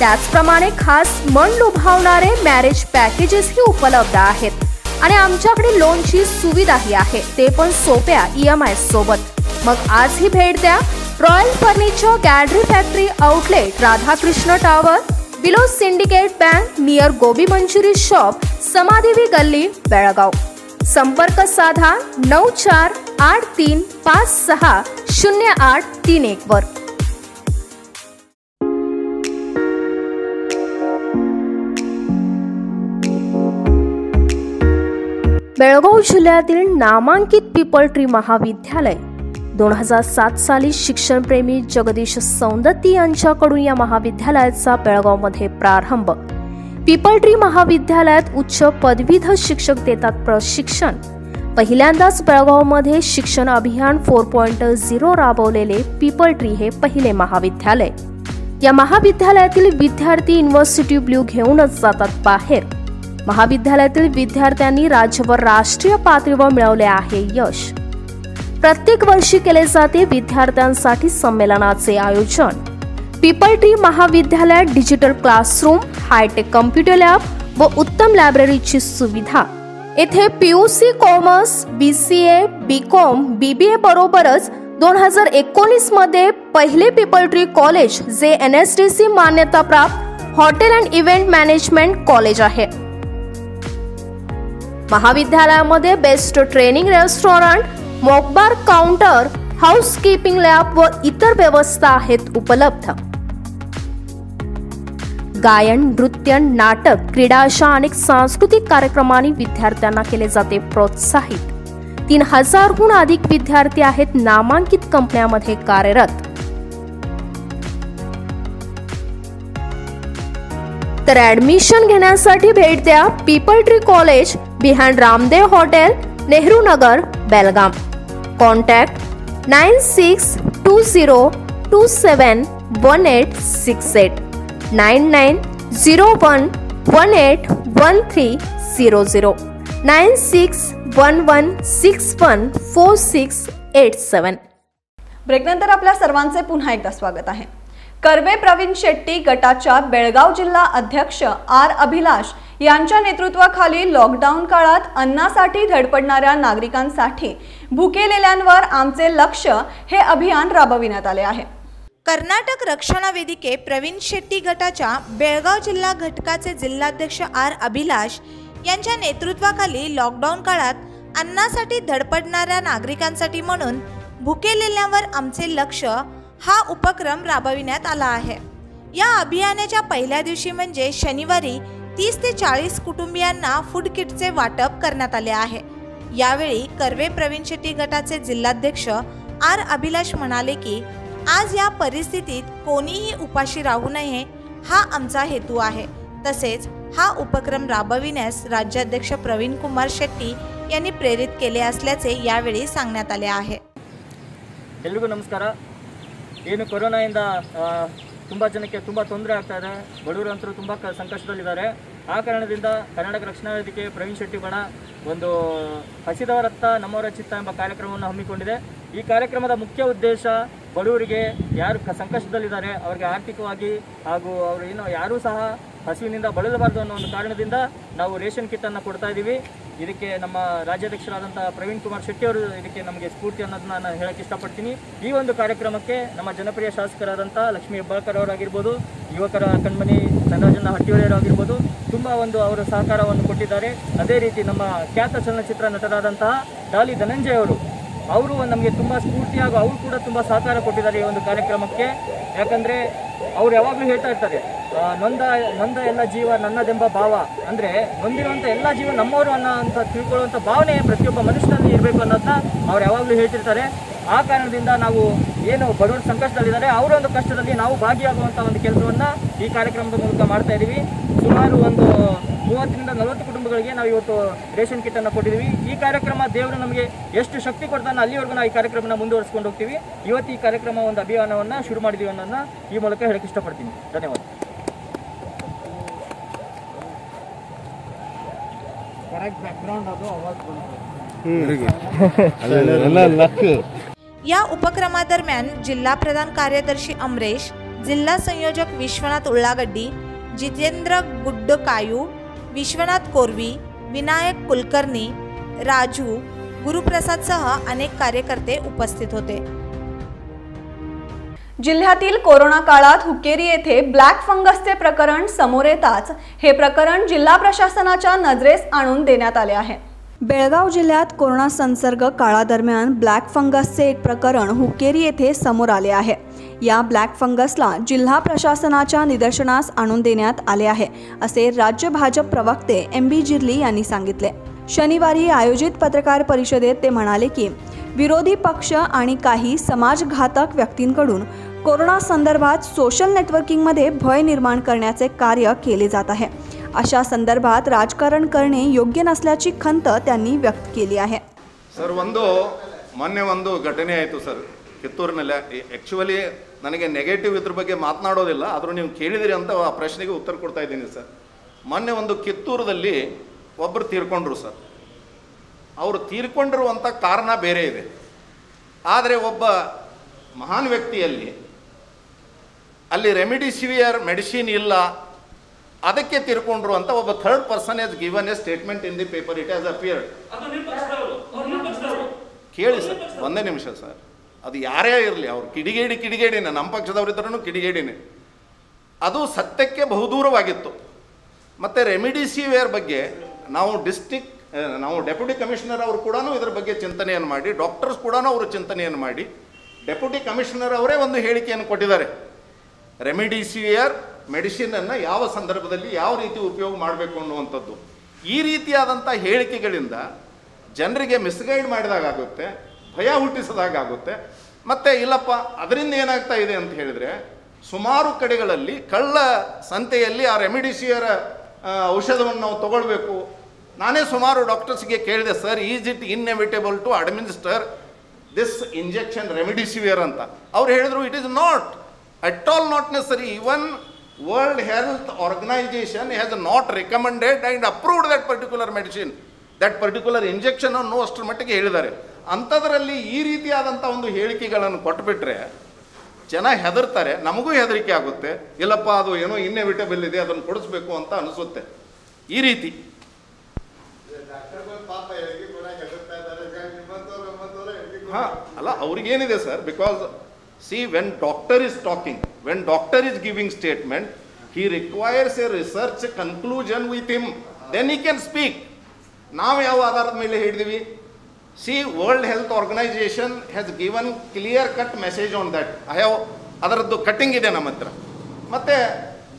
त्याचप्रमाणे खास मन लुभावणारे मॅरेज पॅकेजेसही उपलब्ध आहेत आणि आमच्याकडे लोनची सुविधाही आहे, ते पण सोप्या EMI सोबत. मग आजही भेट द्या royal furniture gallery factory outlet, Radhakrishna tower, below Syndicate Bank, near gobi manchurian shop, Samadevi Galli, Belgaum. संपर्क साधा 9483560831 वर. बेळगाव जिल्ह्यातील नामांकित पीपल ट्री महाविद्यालय 2007 साली शिक्षणप्रेमी जगदीश सौंदत्ती यांच्याकडून या महाविद्यालयाचा बेळगावमध्ये प्रारंभ. पीपल ट्री महाविद्यालयात उच्च पदवीधर शिक्षक देतात प्रशिक्षण. पहिल्यांदाच बेळगावमध्ये शिक्षण अभियान 4.0 राबवलेले पीपल ट्री हे पहिले महाविद्यालय. या महाविद्यालयातील विद्यार्थी युनिव्हर्सिटी ब्ल्यू घेऊनच जातात बाहेर. महाविद्यालयातील विद्यार्थ्यांनी राज्य व राष्ट्रीय पातळीवर मिळवले आहे यश. प्रत्येक वर्षी केले जाते विद्यार्थ्यांसाठी संमेलनाचे आयोजन. पीपल ट्री महाविद्यालयात digital classroom, hi-tech computer lab व उत्तम लायब्ररीची सुविधा येथे PUC commerce, BCA, BCom, BBA बरोबरच 2019 मध्ये पहिले पीपल ट्री कॉलेज जे NSDC मान्यता प्राप्त hotel and event management college आहे। महाविद्यालयामध्ये best training, restaurant, mock bar, counter, housekeeping lab व इतर व्यवस्था आहेत उपलब्ध। गायन, नृत्य, नाटक, क्रीडा अशा अनेक सांस्कृतिक कार्यक्रमांनी विद्यार्थ्यांना केले जाते प्रोत्साहित। 3000हून अधिक विद्यार्थी आहेत नामांकित कंपन्यांमध्ये कार्यरत। तर ऍडमिशन घेण्यासाठी भेट द्या people tree college behind Ramdev hotel, Nehru Nagar, Belgaum. Contact 9620271868, 9901181300, 9611614687। ब्रेकनंतर आपल्या सर्वांचे पुन्हा एकदा स्वागत आहे। करवे प्रवीण शेट्टी गटाच्या बेळगाव जिल्हा अध्यक्ष आर अभिलाष यांच्या नेतृत्वाखाली लॉकडाऊन काळात अन्नासाठी धडपडणाऱ्या नागरिकांसाठी भुकेलेल्यांवर आमचे लक्ष हे अभियान राबविण्यात आले आहे। कर्नाटक रक्षण वेदिके प्रवीण शेट्टी गटाच्या बेळगाव जिल्हा घटकाचे जिल्हाध्यक्ष आर अभिलाष यांच्या नेतृत्वाखाली लॉकडाऊन काळात अन्नासाठी धडपडणाऱ्या नागरिकांसाठी म्हणून भुकेलेल्यांवर आमचे लक्ष हा उपक्रम राबविण्यात आला आहे। या अभियानाच्या पहिल्या दिवशी म्हणजे शनिवारी 30 ते 40 कुटुंबियांना फूड किटचे वाटप करण्यात आले आहे। यावेळी कर्वे प्रवीण शेट्टी गटाचे जिल्हाध्यक्ष आर अभिलाष म्हणाले की आज या परिस्थितीत कोणीही उपाशी राहू नये हा आमचा हेतू आहे। तसेच हा उपक्रम राबविण्यास राज्याध्यक्ष प्रवीण कुमार शेट्टी यांनी प्रेरित केले असल्याचे यावेळी सांगण्यात आले आहे। एल्लरिगू नमस्कार। ಏನು ಕೊರೋನಾದಿಂದ ತುಂಬಾ ಜನಕ್ಕೆ ತುಂಬಾ ತೊಂದರೆ ಆಗ್ತಾ ಇದೆ, ಬಡವರಂತರೂ ತುಂಬಾ ಸಂಕಷ್ಟದಲ್ಲಿದ್ದಾರೆ। ಆ ಕಾರಣದಿಂದ ಕರ್ನಾಟಕ ರಕ್ಷಣಾ ವೇದಿಕೆ ಪ್ರವೀಣ್ ಶೆಟ್ಟಿ ಬಣ ಒಂದು ಹಸಿದವರತ್ತ ನಮ್ಮವರ ಚಿತ್ತ ಎಂಬ ಕಾರ್ಯಕ್ರಮವನ್ನು ಹಮ್ಮಿಕೊಂಡಿದೆ। ಈ ಕಾರ್ಯಕ್ರಮದ ಮುಖ್ಯ ಉದ್ದೇಶ ಬಡವರಿಗೆ ಯಾರು ಸಂಕಷ್ಟದಲ್ಲಿದ್ದಾರೆ ಅವರಿಗೆ ಆರ್ಥಿಕವಾಗಿ ಹಾಗೂ ಅವರು ಏನು ಯಾರು ಸಹ ಹಸಿವಿನಿಂದ ಬಳಲಬಾರದು ಅನ್ನೋ ಒಂದು ಕಾರಣದಿಂದ ನಾವು ರೇಷನ್ ಕಿಟ್ ಅನ್ನು ಕೊಡ್ತಾ ಇದ್ದೀವಿ। ಇದಕ್ಕೆ ನಮ್ಮ ರಾಜ್ಯಾಧ್ಯಕ್ಷರಾದಂಥ ಪ್ರವೀಣ್ ಕುಮಾರ್ ಶೆಟ್ಟಿ ಅವರು ಇದಕ್ಕೆ ನಮಗೆ ಸ್ಫೂರ್ತಿ ಅನ್ನೋದನ್ನ ನಾನು ಹೇಳಕ್ಕೆ ಇಷ್ಟಪಡ್ತೀನಿ। ಈ ಒಂದು ಕಾರ್ಯಕ್ರಮಕ್ಕೆ ನಮ್ಮ ಜನಪ್ರಿಯ ಶಾಸಕರಾದಂಥ ಲಕ್ಷ್ಮೀ ಹೆಬ್ಬಾಳ್ಕರ್ ಅವರಾಗಿರ್ಬೋದು, ಯುವಕರ ಕಣ್ಮಣಿ ಚಂದ್ರಜನ ಹಟ್ಟಿಯವರಾಗಿರ್ಬೋದು ತುಂಬ ಒಂದು ಅವರು ಸಹಕಾರವನ್ನು ಕೊಟ್ಟಿದ್ದಾರೆ। ಅದೇ ರೀತಿ ನಮ್ಮ ಖ್ಯಾತ ಚಲನಚಿತ್ರ ನಟರಾದಂತಹ ಡಾಲಿ ಧನಂಜಯ ಅವರು ನಮಗೆ ತುಂಬ ಸ್ಫೂರ್ತಿ ಹಾಗೂ ಅವರು ಕೂಡ ತುಂಬ ಸಹಕಾರ ಕೊಟ್ಟಿದ್ದಾರೆ ಈ ಒಂದು ಕಾರ್ಯಕ್ರಮಕ್ಕೆ। ಯಾಕಂದರೆ ಅವ್ರು ಯಾವಾಗಲೂ ಹೇಳ್ತಾ ಇರ್ತಾರೆ ನೊಂದ ಎಲ್ಲ ಜೀವ ನನ್ನದೆಂಬ ಭಾವ, ಅಂದರೆ ನೊಂದಿರುವಂಥ ಎಲ್ಲ ಜೀವ ನಮ್ಮವರು ಅನ್ನೋ ಅಂತ ತಿಳ್ಕೊಳ್ಳುವಂಥ ಭಾವನೆ ಪ್ರತಿಯೊಬ್ಬ ಮನುಷ್ಯನಲ್ಲಿ ಇರಬೇಕು ಅನ್ನೋದನ್ನ ಅವ್ರು ಯಾವಾಗಲೂ ಹೇಳ್ತಿರ್ತಾರೆ। ಆ ಕಾರಣದಿಂದ ನಾವು ಏನು ಬಡವರು ಸಂಕಷ್ಟದಲ್ಲಿದ್ದಾರೆ ಅವರ ಒಂದು ಕಷ್ಟದಲ್ಲಿ ನಾವು ಭಾಗಿಯಾಗುವಂಥ ಒಂದು ಕೆಲಸವನ್ನು ಈ ಕಾರ್ಯಕ್ರಮದ ಮೂಲಕ ಮಾಡ್ತಾ ಇದ್ದೀವಿ। ಸುಮಾರು ಒಂದು 30 ರಿಂದ 40 ಕುಟುಂಬಗಳಿಗೆ ನಾವು ಇವತ್ತು ರೇಷನ್ ಕಿಟ್ ಅನ್ನು ಕೊಟ್ಟಿದ್ದೀವಿ। ಈ ಕಾರ್ಯಕ್ರಮ ದೇವರು ನಮಗೆ ಎಷ್ಟು ಶಕ್ತಿ ಕೊಡ್ತಾನೆ ಅಲ್ಲಿವರೆಗೂ ನಾವು ಈ ಕಾರ್ಯಕ್ರಮನ ಮುಂದುವರಿಸ್ಕೊಂಡು ಹೋಗ್ತೀವಿ। ಇವತ್ತು ಈ ಕಾರ್ಯಕ್ರಮ ಒಂದು ಅಭಿಯಾನವನ್ನು ಶುರು ಮಾಡಿದ್ದೀವಿ ಅನ್ನೋದನ್ನ ಈ ಮೂಲಕ ಹೇಳಕ್ಕೆ ಇಷ್ಟಪಡ್ತೀನಿ। ಧನ್ಯವಾದ। या उपक्रमादरम्यान जिल्हा प्रधान कार्यदर्शी अमरेश, जिल्हा संयोजक विश्वनाथ उल्लागड्डी, जितेंद्र गुड्ड कायू, विश्वनाथ कोरवी, विनायक कुलकर्णी, राजू, गुरुप्रसाद सह अनेक कार्यकर्ते उपस्थित होते। जिल्ह्यातील कोरोना काळात हुक्केरी येथे ब्लॅक फंगसचे प्रकरण समोर येताच हे प्रकरण जिल्हा प्रशासनाच्या नजरेस आणून देण्यात आले आहे। बेळगाव जिल्ह्यात कोरोना संसर्ग काळादरम्यान ब्लॅक फंगसचे एक प्रकरण हुक्केरी येथे समोर आले आहे। या ब्लॅक फंगसला जिल्हा प्रशासनाच्या निदर्शनास आणून देण्यात आले आहे असे राज्य भाजप प्रवक्ते MB जिर्ली यांनी सांगितले। शनिवारी आयोजित पत्रकार परिषदेत ते म्हणाले की विरोधी पक्ष आणि काही समाजघातक व्यक्तींकडून कोरोना संदर्भात सोशल नेटवर्किंगमध्ये भय निर्माण करण्याचे कार्य केले जात आहे। अशा संदर्भात राजकारण करणे योग्य नसल्याची खंत त्यांनी व्यक्त केली आहे। सर ಮೊನ್ನೆ ಒಂದು ಘಟನೆ ಆಯಿತು ಸರ್ ಕಿತ್ತೂರಿನಲ್ಲಿ। ಆಕ್ಚುಲಿ ನನಗೆ ನೆಗೆಟಿವ್ ಇದರ ಬಗ್ಗೆ ಮಾತನಾಡೋದಿಲ್ಲ, ಆದರೂ ನೀವು ಕೇಳಿದಿರಿ ಅಂತ ಆ ಪ್ರಶ್ನೆಗೆ ಉತ್ತರ ಕೊಡ್ತಾ ಇದ್ದೀನಿ ಸರ್। ಮೊನ್ನೆ ಒಂದು ಕಿತ್ತೂರದಲ್ಲಿ ಒಬ್ಬರು ತೀರ್ಕೊಂಡ್ರು ಸರ್। ಅವರು ತೀರ್ಕೊಂಡಿರುವಂಥ ಕಾರಣ ಬೇರೆ ಇದೆ, ಆದರೆ ಒಬ್ಬ ಮಹಾನ್ ವ್ಯಕ್ತಿಯಲ್ಲಿ ಅಲ್ಲಿ ರೆಮಿಡಿಸಿವಿಯರ್ ಮೆಡಿಸಿನ್ ಇಲ್ಲ ಅದಕ್ಕೆ ತಿರ್ಕೊಂಡ್ರು ಅಂತ ಒಬ್ಬ third person has given a statement in the paper it has appeared. ಕೇಳಿ ಸರ್ ಒಂದೇ ನಿಮಿಷ ಸರ್, ಅದು ಯಾರೇ ಇರಲಿ ಅವ್ರು ಕಿಡಿಗೇಡಿನೇ, ನಮ್ಮ ಪಕ್ಷದವರಿದ್ರೂ ಕಿಡಿಗೇಡಿನೇ, ಅದು ಸತ್ಯಕ್ಕೆ ಬಹುದೂರವಾಗಿತ್ತು. ಮತ್ತು ರೆಮಿಡಿಸಿವೇರ್ ಬಗ್ಗೆ ನಾವು ನಾವು ಡೆಪ್ಯೂಟಿ ಕಮಿಷನರ್ ಅವರು ಕೂಡ ಇದರ ಬಗ್ಗೆ ಚಿಂತನೆಯನ್ನು ಮಾಡಿ, ಡಾಕ್ಟರ್ಸ್ ಕೂಡ ಅವರು ಚಿಂತನೆಯನ್ನು ಮಾಡಿ, ಡೆಪ್ಯೂಟಿ ಕಮಿಷನರ್ ಅವರೇ ಒಂದು ಹೇಳಿಕೆಯನ್ನು ಕೊಟ್ಟಿದ್ದಾರೆ. ರೆಮಿಡಿಸಿವಿಯರ್ ಮೆಡಿಸಿನನ್ನು ಯಾವ ಸಂದರ್ಭದಲ್ಲಿ ಯಾವ ರೀತಿ ಉಪಯೋಗ ಮಾಡಬೇಕು ಅನ್ನುವಂಥದ್ದು. ಈ ರೀತಿಯಾದಂಥ ಹೇಳಿಕೆಗಳಿಂದ ಜನರಿಗೆ ಮಿಸ್ಗೈಡ್ ಮಾಡಿದಾಗುತ್ತೆ, ಭಯ ಹುಟ್ಟಿಸಿದಾಗುತ್ತೆ. ಮತ್ತು ಇಲ್ಲಪ್ಪ ಅದರಿಂದ ಏನಾಗ್ತಾ ಇದೆ ಅಂತ ಹೇಳಿದರೆ, ಸುಮಾರು ಕಡೆಗಳಲ್ಲಿ ಕಳ್ಳ ಸಂತೆಯಲ್ಲಿ ಆ ರೆಮಿಡಿಸಿವಿಯರ್ ಔಷಧವನ್ನು ನಾವು ತಗೊಳ್ಬೇಕು. ನಾನೇ ಸುಮಾರು ಡಾಕ್ಟರ್ಸ್ಗೆ ಕೇಳಿದೆ, sir is it inevitable to administer this injection remdesivir ಅಂತ. ಅವ್ರು ಹೇಳಿದರು it is not at all not necessary, even World Health Organization has not recommended and approved that particular medicine, that particular injection on no astr matige helidare. Antadralli ee reeti adanta ondu helikegalannu kottubitre jana hedartare, namagu hedarike agutte, illappa adu eno inevitable ide adannu kodisbeku anta anusutte. Ee reeti doctor ko paapa helike kona hedarta idare nimantoru helike ha alla avrige enide sir, because see, when doctor is talking, when doctor is giving statement, he requires a research conclusion with him, then he can speak. Now yav aadharat mele helidivi, see World Health Organization has given clear cut message on that. I have adaraddu cutting ide nam hatra. Matte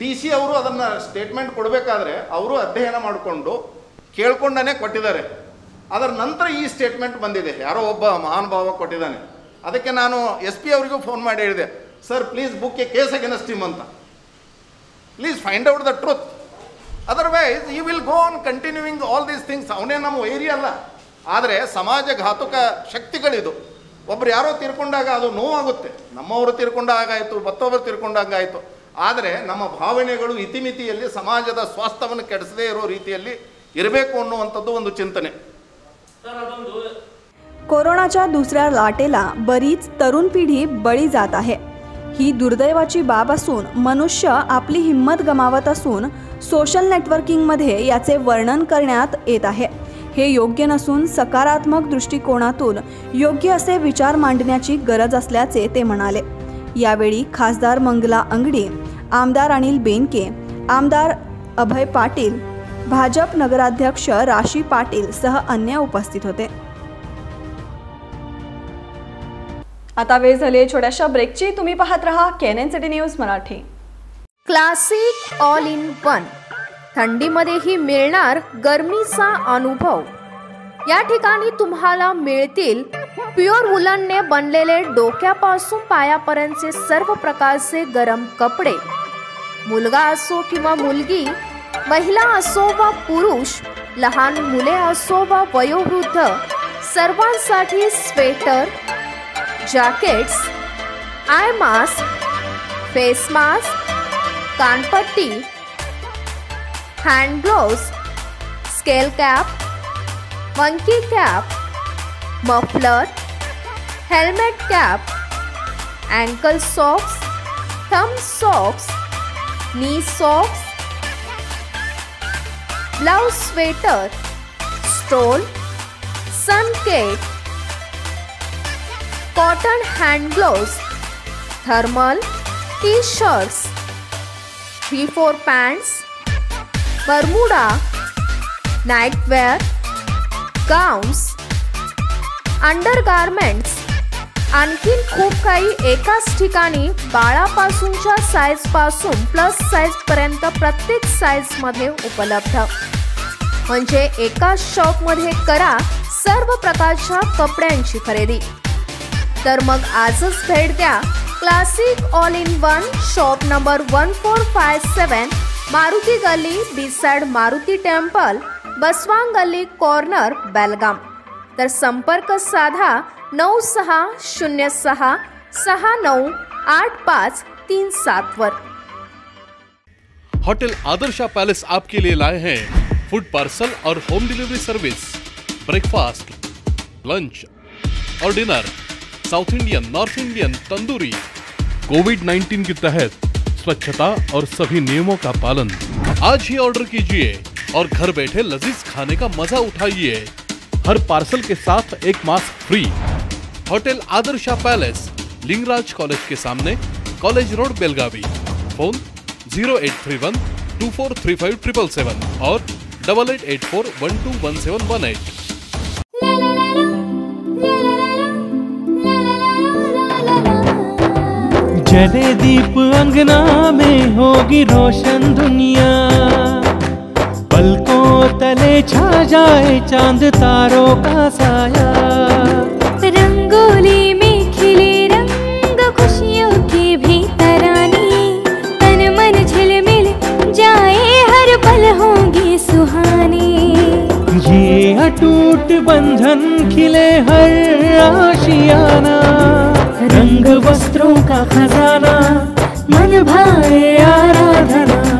DC avaru adanna statement kodbekadre avaru adhyayana madkondo kelkondane kottidare, adar nantra ee statement bandide, yaro obba mahanubhava kottidane. ಅದಕ್ಕೆ ನಾನು S P ಅವರಿಗೂ phone ಮಾಡಿ ಹೇಳಿದೆ, sir please book a case against him ಅಂತ, please find out the truth, otherwise you will go on continuing all these things. ಅವನೇ ನಮ್ಮ area ಅಲ್ಲ, ಆದರೆ ಸಮಾಜ ಘಾತುಕ ಶಕ್ತಿಗಳಿದು. ಒಬ್ರು ಯಾರೋ ತೀರ್ಕೊಂಡಾಗ ಅದು ನೋವಾಗುತ್ತೆ, ನಮ್ಮವರು ತೀರ್ಕೊಂಡಾಗಾಯಿತು, ಮತ್ತೊಬ್ಬರು ತೀರ್ಕೊಂಡಾಗಾಯಿತು, ಆದರೆ ನಮ್ಮ ಭಾವನೆಗಳು ಇತಿಮಿತಿಯಲ್ಲಿ ಸಮಾಜದ ಸ್ವಾಸ್ಥ್ಯವನ್ನು ಕೆಡಿಸದೇ ಇರೋ ರೀತಿಯಲ್ಲಿ ಇರಬೇಕು ಅನ್ನುವಂಥದ್ದು ಒಂದು ಚಿಂತನೆ. कोरोनाच्या दुसऱ्या लाटेला बरीच तरुण पिढी बळी जात आहे. ही दुर्दैवाची बाब असून मनुष्य आपली हिंमत गमावत असून सोशल नेटवर्किंगमध्ये याचे वर्णन करण्यात येत आहे. हे योग्य नसून सकारात्मक दृष्टिकोनातून योग्य असे विचार मांडण्याची गरज असल्याचे ते म्हणाले. यावेळी खासदार मंगला अंगडी, आमदार अनिल बेनके, आमदार अभय पाटील, भाजप नगराध्यक्ष राशी पाटील सह अन्य उपस्थित होते. आता वेळ झाली छोट्याशा ब्रेकची. तुम्ही पाहत रहा KNN city news Marathi. Classic all in one, थंडीमध्येही मिळणार गरमीचा अनुभव. या ठिकाणी तुम्हाला मिळतील प्युअर वुलनने बनलेले डोक्यापासून पायापर्यंतचे सर्व प्रकारचे गरम कपडे. मुलगा असो किंवा मुलगी, महिला असो वा पुरुष, लहान मुले असो वा वयोवृद्ध, सर्वांसाठी sweater, jackets, eye mask, face mask, कानपट्टी, hand gloves, skull cap, monkey cap, muffler, helmet cap, ankle socks, thumb socks, knee socks, blouse sweater, stole, सनकेट, cotton hand gloves, thermal, T shirts, 3-4 pants, bermuda, nightwear, gowns, undergarments, आणखीन खूप काही. एकाच ठिकाणी बाळापासूनच्या साईजपासून plus साईजपर्यंत प्रत्येक साईजमध्ये उपलब्ध. म्हणजे एकाच शॉपमध्ये करा सर्व प्रकारच्या कपड्यांची खरेदी. तर मग आजच भेट द्या क्लासिक ऑल इन वन, शॉप number 1457, Maruti Galli, beside Maruti temple, Basavan Galli corner, बेलगाम. तर संपर्क साधा 9606698537 वर. होटल आदर्शा पैलेस आपके लिए लाए हैं फूड पार्सल और home delivery service. Breakfast, lunch और dinner, south Indian, north Indian, tandoori. कोविड-19 के तहत स्वच्छता और सभी नियमों का पालन। आज ही ऑर्डर कीजिए और घर बैठे लजीज खाने का मजा उठाइए। हर पार्सल के साथ एक mask free. Hotel Adarsha palace, Lingaraj college के सामने, कॉलेज रोड, बेलगावी। फोन 0831243577 और 8884121718। जले दीप अंगना में होगी रोशन दुनिया, पलकों तले छा जाए चांद तारों का साया। रंगोली में खिले रंग खुशियों की भी तरानी, तन मन झिलमिल जाए हर पल होंगे सुहाने। ये अटूट बंधन खिले हर आशियाना, रंग वस्त्रों का खजाना मन भाए आराधना।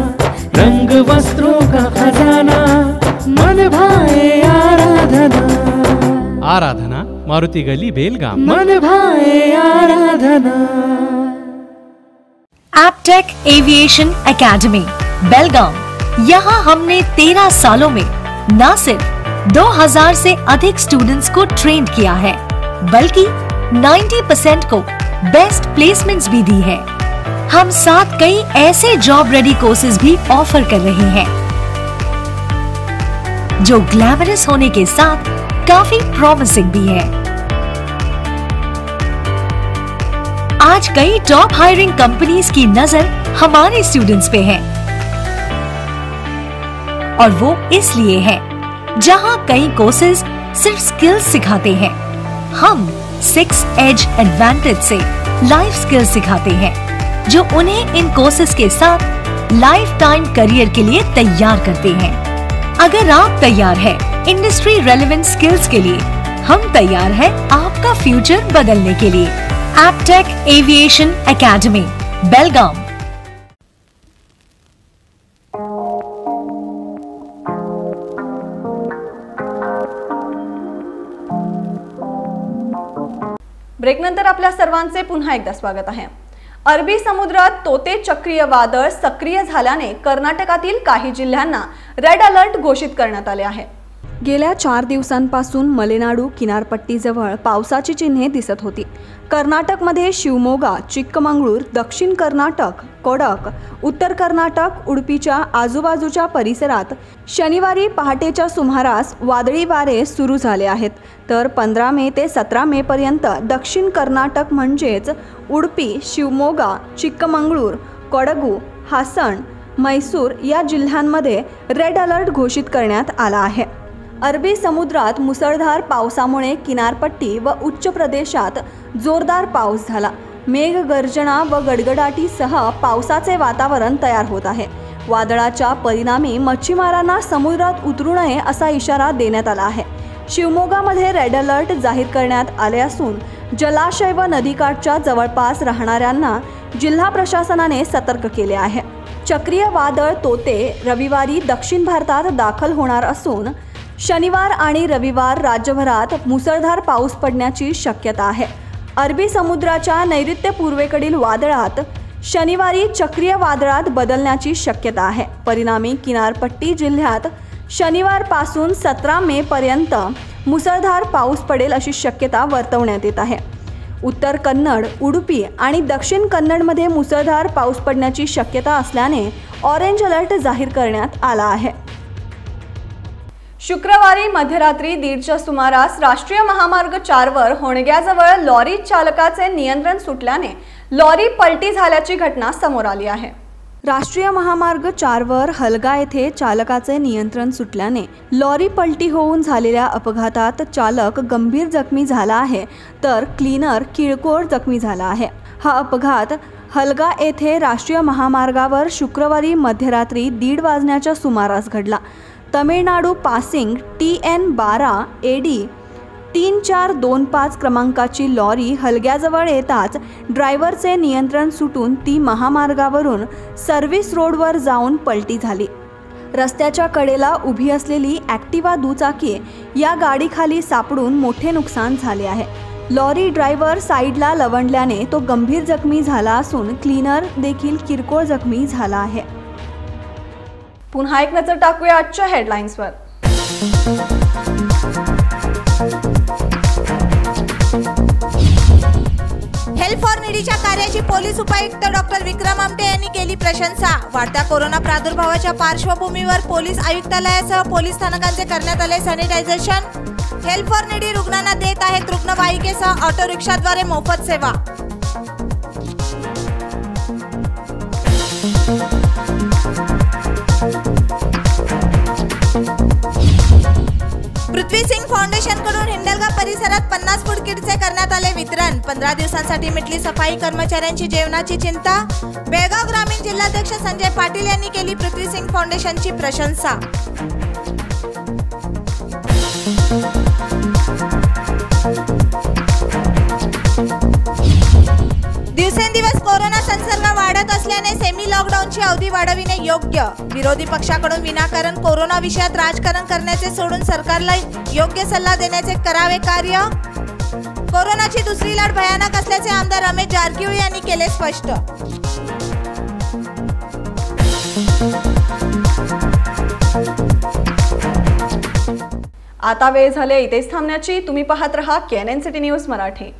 रंग वस्त्रों का खजाना मन भाए आराधना। आराधना मारुति गली बेलगाम। मन भाए आराधना। एप्टेक एविएशन एकेडमी बेलगाम, यहाँ हमने 13 सालों में न सिर्फ 2000 से अधिक स्टूडेंट्स को ट्रेन किया है, बल्कि 90% को बेस्ट प्लेसमेंट्स भी दी है। हम साथ कई ऐसे जॉब रेडी कोर्सेज भी ऑफर कर रहे हैं जो ग्लैमरस होने के साथ काफी प्रॉमिसिंग भी है। आज कई टॉप हायरिंग कंपनीज की नजर हमारे स्टूडेंट्स पे है, और वो इसलिए है जहां कई कोर्सेज सिर्फ स्किल्स सिखाते हैं, हम 6 एज एडवांटेज से लाइफ स्किल सिखाते हैं जो उन्हें इन कोर्सेज के साथ लाइफ टाइम करियर के लिए तैयार करते हैं। अगर आप तैयार हैं इंडस्ट्री रेलेवेंट स्किल्स के लिए, हम तैयार हैं आपका फ्यूचर बदलने के लिए। Aptech aviation academy Belgaum. ब्रेकनंतर आपल्या सर्वांचे पुन्हा एकदा स्वागत आहे। अरबी समुद्रात तोते चक्रीय वादळ सक्रिय झाल्याने कर्नाटकातील काही जिल्ह्यांना रेड अलर्ट घोषित करण्यात आले आहे। गेल्या 4 दिवसांपासून मलेनाडू किनारपट्टीजवळ पावसाची चिन्हे दिसत होती। कर्नाटकमध्ये शिवमोगा, चिक्कमंगळूर, दक्षिण कर्नाटक, कोडक, उत्तर कर्नाटक, उडुपीच्या आजूबाजूच्या परिसरात शनिवारी पहाटेच्या सुमारास वादळी वारे सुरू झाले आहेत, तर 15 मे ते 17 मे पर्यंत दक्षिण कर्नाटक म्हणजेच उडुपी, शिवमोगा, चिक्कमंगळूर, कोडगू, हासन, मैसूर या जिल्ह्यांमध्ये रेड अलर्ट घोषित करण्यात आला आहे। अरबी समुद्रात मुसळधार पावसामुळे किनारपट्टी व उच्च प्रदेशात जोरदार पाऊस झाला। मेघगर्जना व गडगडाटीसह पावसाचे वातावरण तयार होत आहे। वादळाच्या परिणामी मच्छीमारांना समुद्रात उतरू नये असा इशारा देण्यात आला आहे। शिवमोगामध्ये रेड अलर्ट जाहीर करण्यात आले असून जलाशय व नदीकाठच्या जवळपास राहणाऱ्यांना जिल्हा प्रशासनाने सतर्क केले आहे। चक्रीय वादळ तोते रविवारी दक्षिण भारतात दाखल होणार असून शनिवार आणि रविवार राज्यभरात मुसळधार पाऊस पडण्याची शक्यता आहे। अरबी समुद्राच्या नैऋत्य पूर्वेकडील वादळात शनिवारी चक्रीय वादळात बदलण्याची शक्यता आहे। परिणामी किनारपट्टी जिल्ह्यात शनिवारपासून 17 मे पर्यंत मुसळधार पाऊस पडेल अशी शक्यता वर्तवण्यात येत आहे। उत्तर कन्नड, उडुपी आणि दक्षिण कन्नडमध्ये मुसळधार पाऊस पडण्याची शक्यता असल्याने ऑरेंज अलर्ट जाहीर करण्यात आला आहे। शुक्रवारी मध्यरात्री 1:30च्या सुमारास राष्ट्रीय महामार्ग 4 वर होणग्याजवळ लॉरी चालकाचे नियंत्रण सुटल्याने लॉरी पलटी झाल्याची घटना समोर आली आहे। राष्ट्रीय महामार्ग 4 वर हलगा येथे चालकाचे नियंत्रण सुटल्याने लॉरी पलटी होऊन झालेल्या अपघातात चालक गंभीर जखमी झाला आहे, तर क्लीनर किळकोळ जखमी झाला आहे। हा अपघात हलगा येथे राष्ट्रीय महामार्गावर शुक्रवारी मध्यरात्री 1:30 वाजण्याच्या सुमारास घडला। तमिळनाडू पासिंग TN12AD 3425 क्रमांकाची लॉरी हलग्याजवळ येताच ड्रायव्हरचे नियंत्रण सुटून ती महामार्गावरून सर्व्हिस रोडवर जाऊन पलटी झाली। रस्त्याच्या कडेला उभी असलेली ॲक्टिवा दुचाकी या गाडीखाली सापडून मोठे नुकसान झाले आहे। लॉरी ड्रायव्हर साईडला लवंडल्याने तो गंभीर जखमी झाला असून क्लीनर देखील किरकोळ जखमी झाला आहे। पुन्हा एक नजर टाकूया आजच्या हेडलाइन्सवर। हेल्प फॉर नीडीच्या कार्याची पोलीस उपायुक्त डॉ विक्रम आमटे यांनी केली प्रशंसा। वाढत्या कोरोना प्रादुर्भावाच्या पार्श्वभूमीवर पोलीस आयुक्तालयासह पोलीस स्थानकांचे करण्यात आले सॅनिटायझेशन। हेल्प फॉर नीडी रुग्णांना देत आहेत रुग्णवाहिकेसह ऑटो रिक्षाद्वारे मोफत सेवा। पृथ्वीसिंग फाउंडेशन कडून हिंडलगाव परिसरात 50 फूड किटचे करण्यात आले वितरण। 15 दिवसांसाठी मिटली सफाई कर्मचाऱ्यांची जेवणाची चिंता। बेळगाव ग्रामीण जिल्हाध्यक्ष संजय पाटिल यांनी केली पृथ्वीसिंग फाउंडेशनची प्रशंसा। दिवसेंदिवस कोरोना संसर्ग वाढत असल्याने सेमी लॉकडाऊनची अवधी वाढविणे योग्य। विरोधी पक्षाकडून विनाकारण कोरोना विषयात राजकारण करण्याचे सोडून सरकारला योग्य सल्ला देण्याचे करावे कार्य। कोरोनाची दुसरी लाट भयानक असल्याचे आमदार रमेश जारकीहोळी यांनी केले स्पष्ट। आता वेळ झाले इथेच थांबण्याची। तुम्ही पाहत रहा KNN City न्यूज मराठी।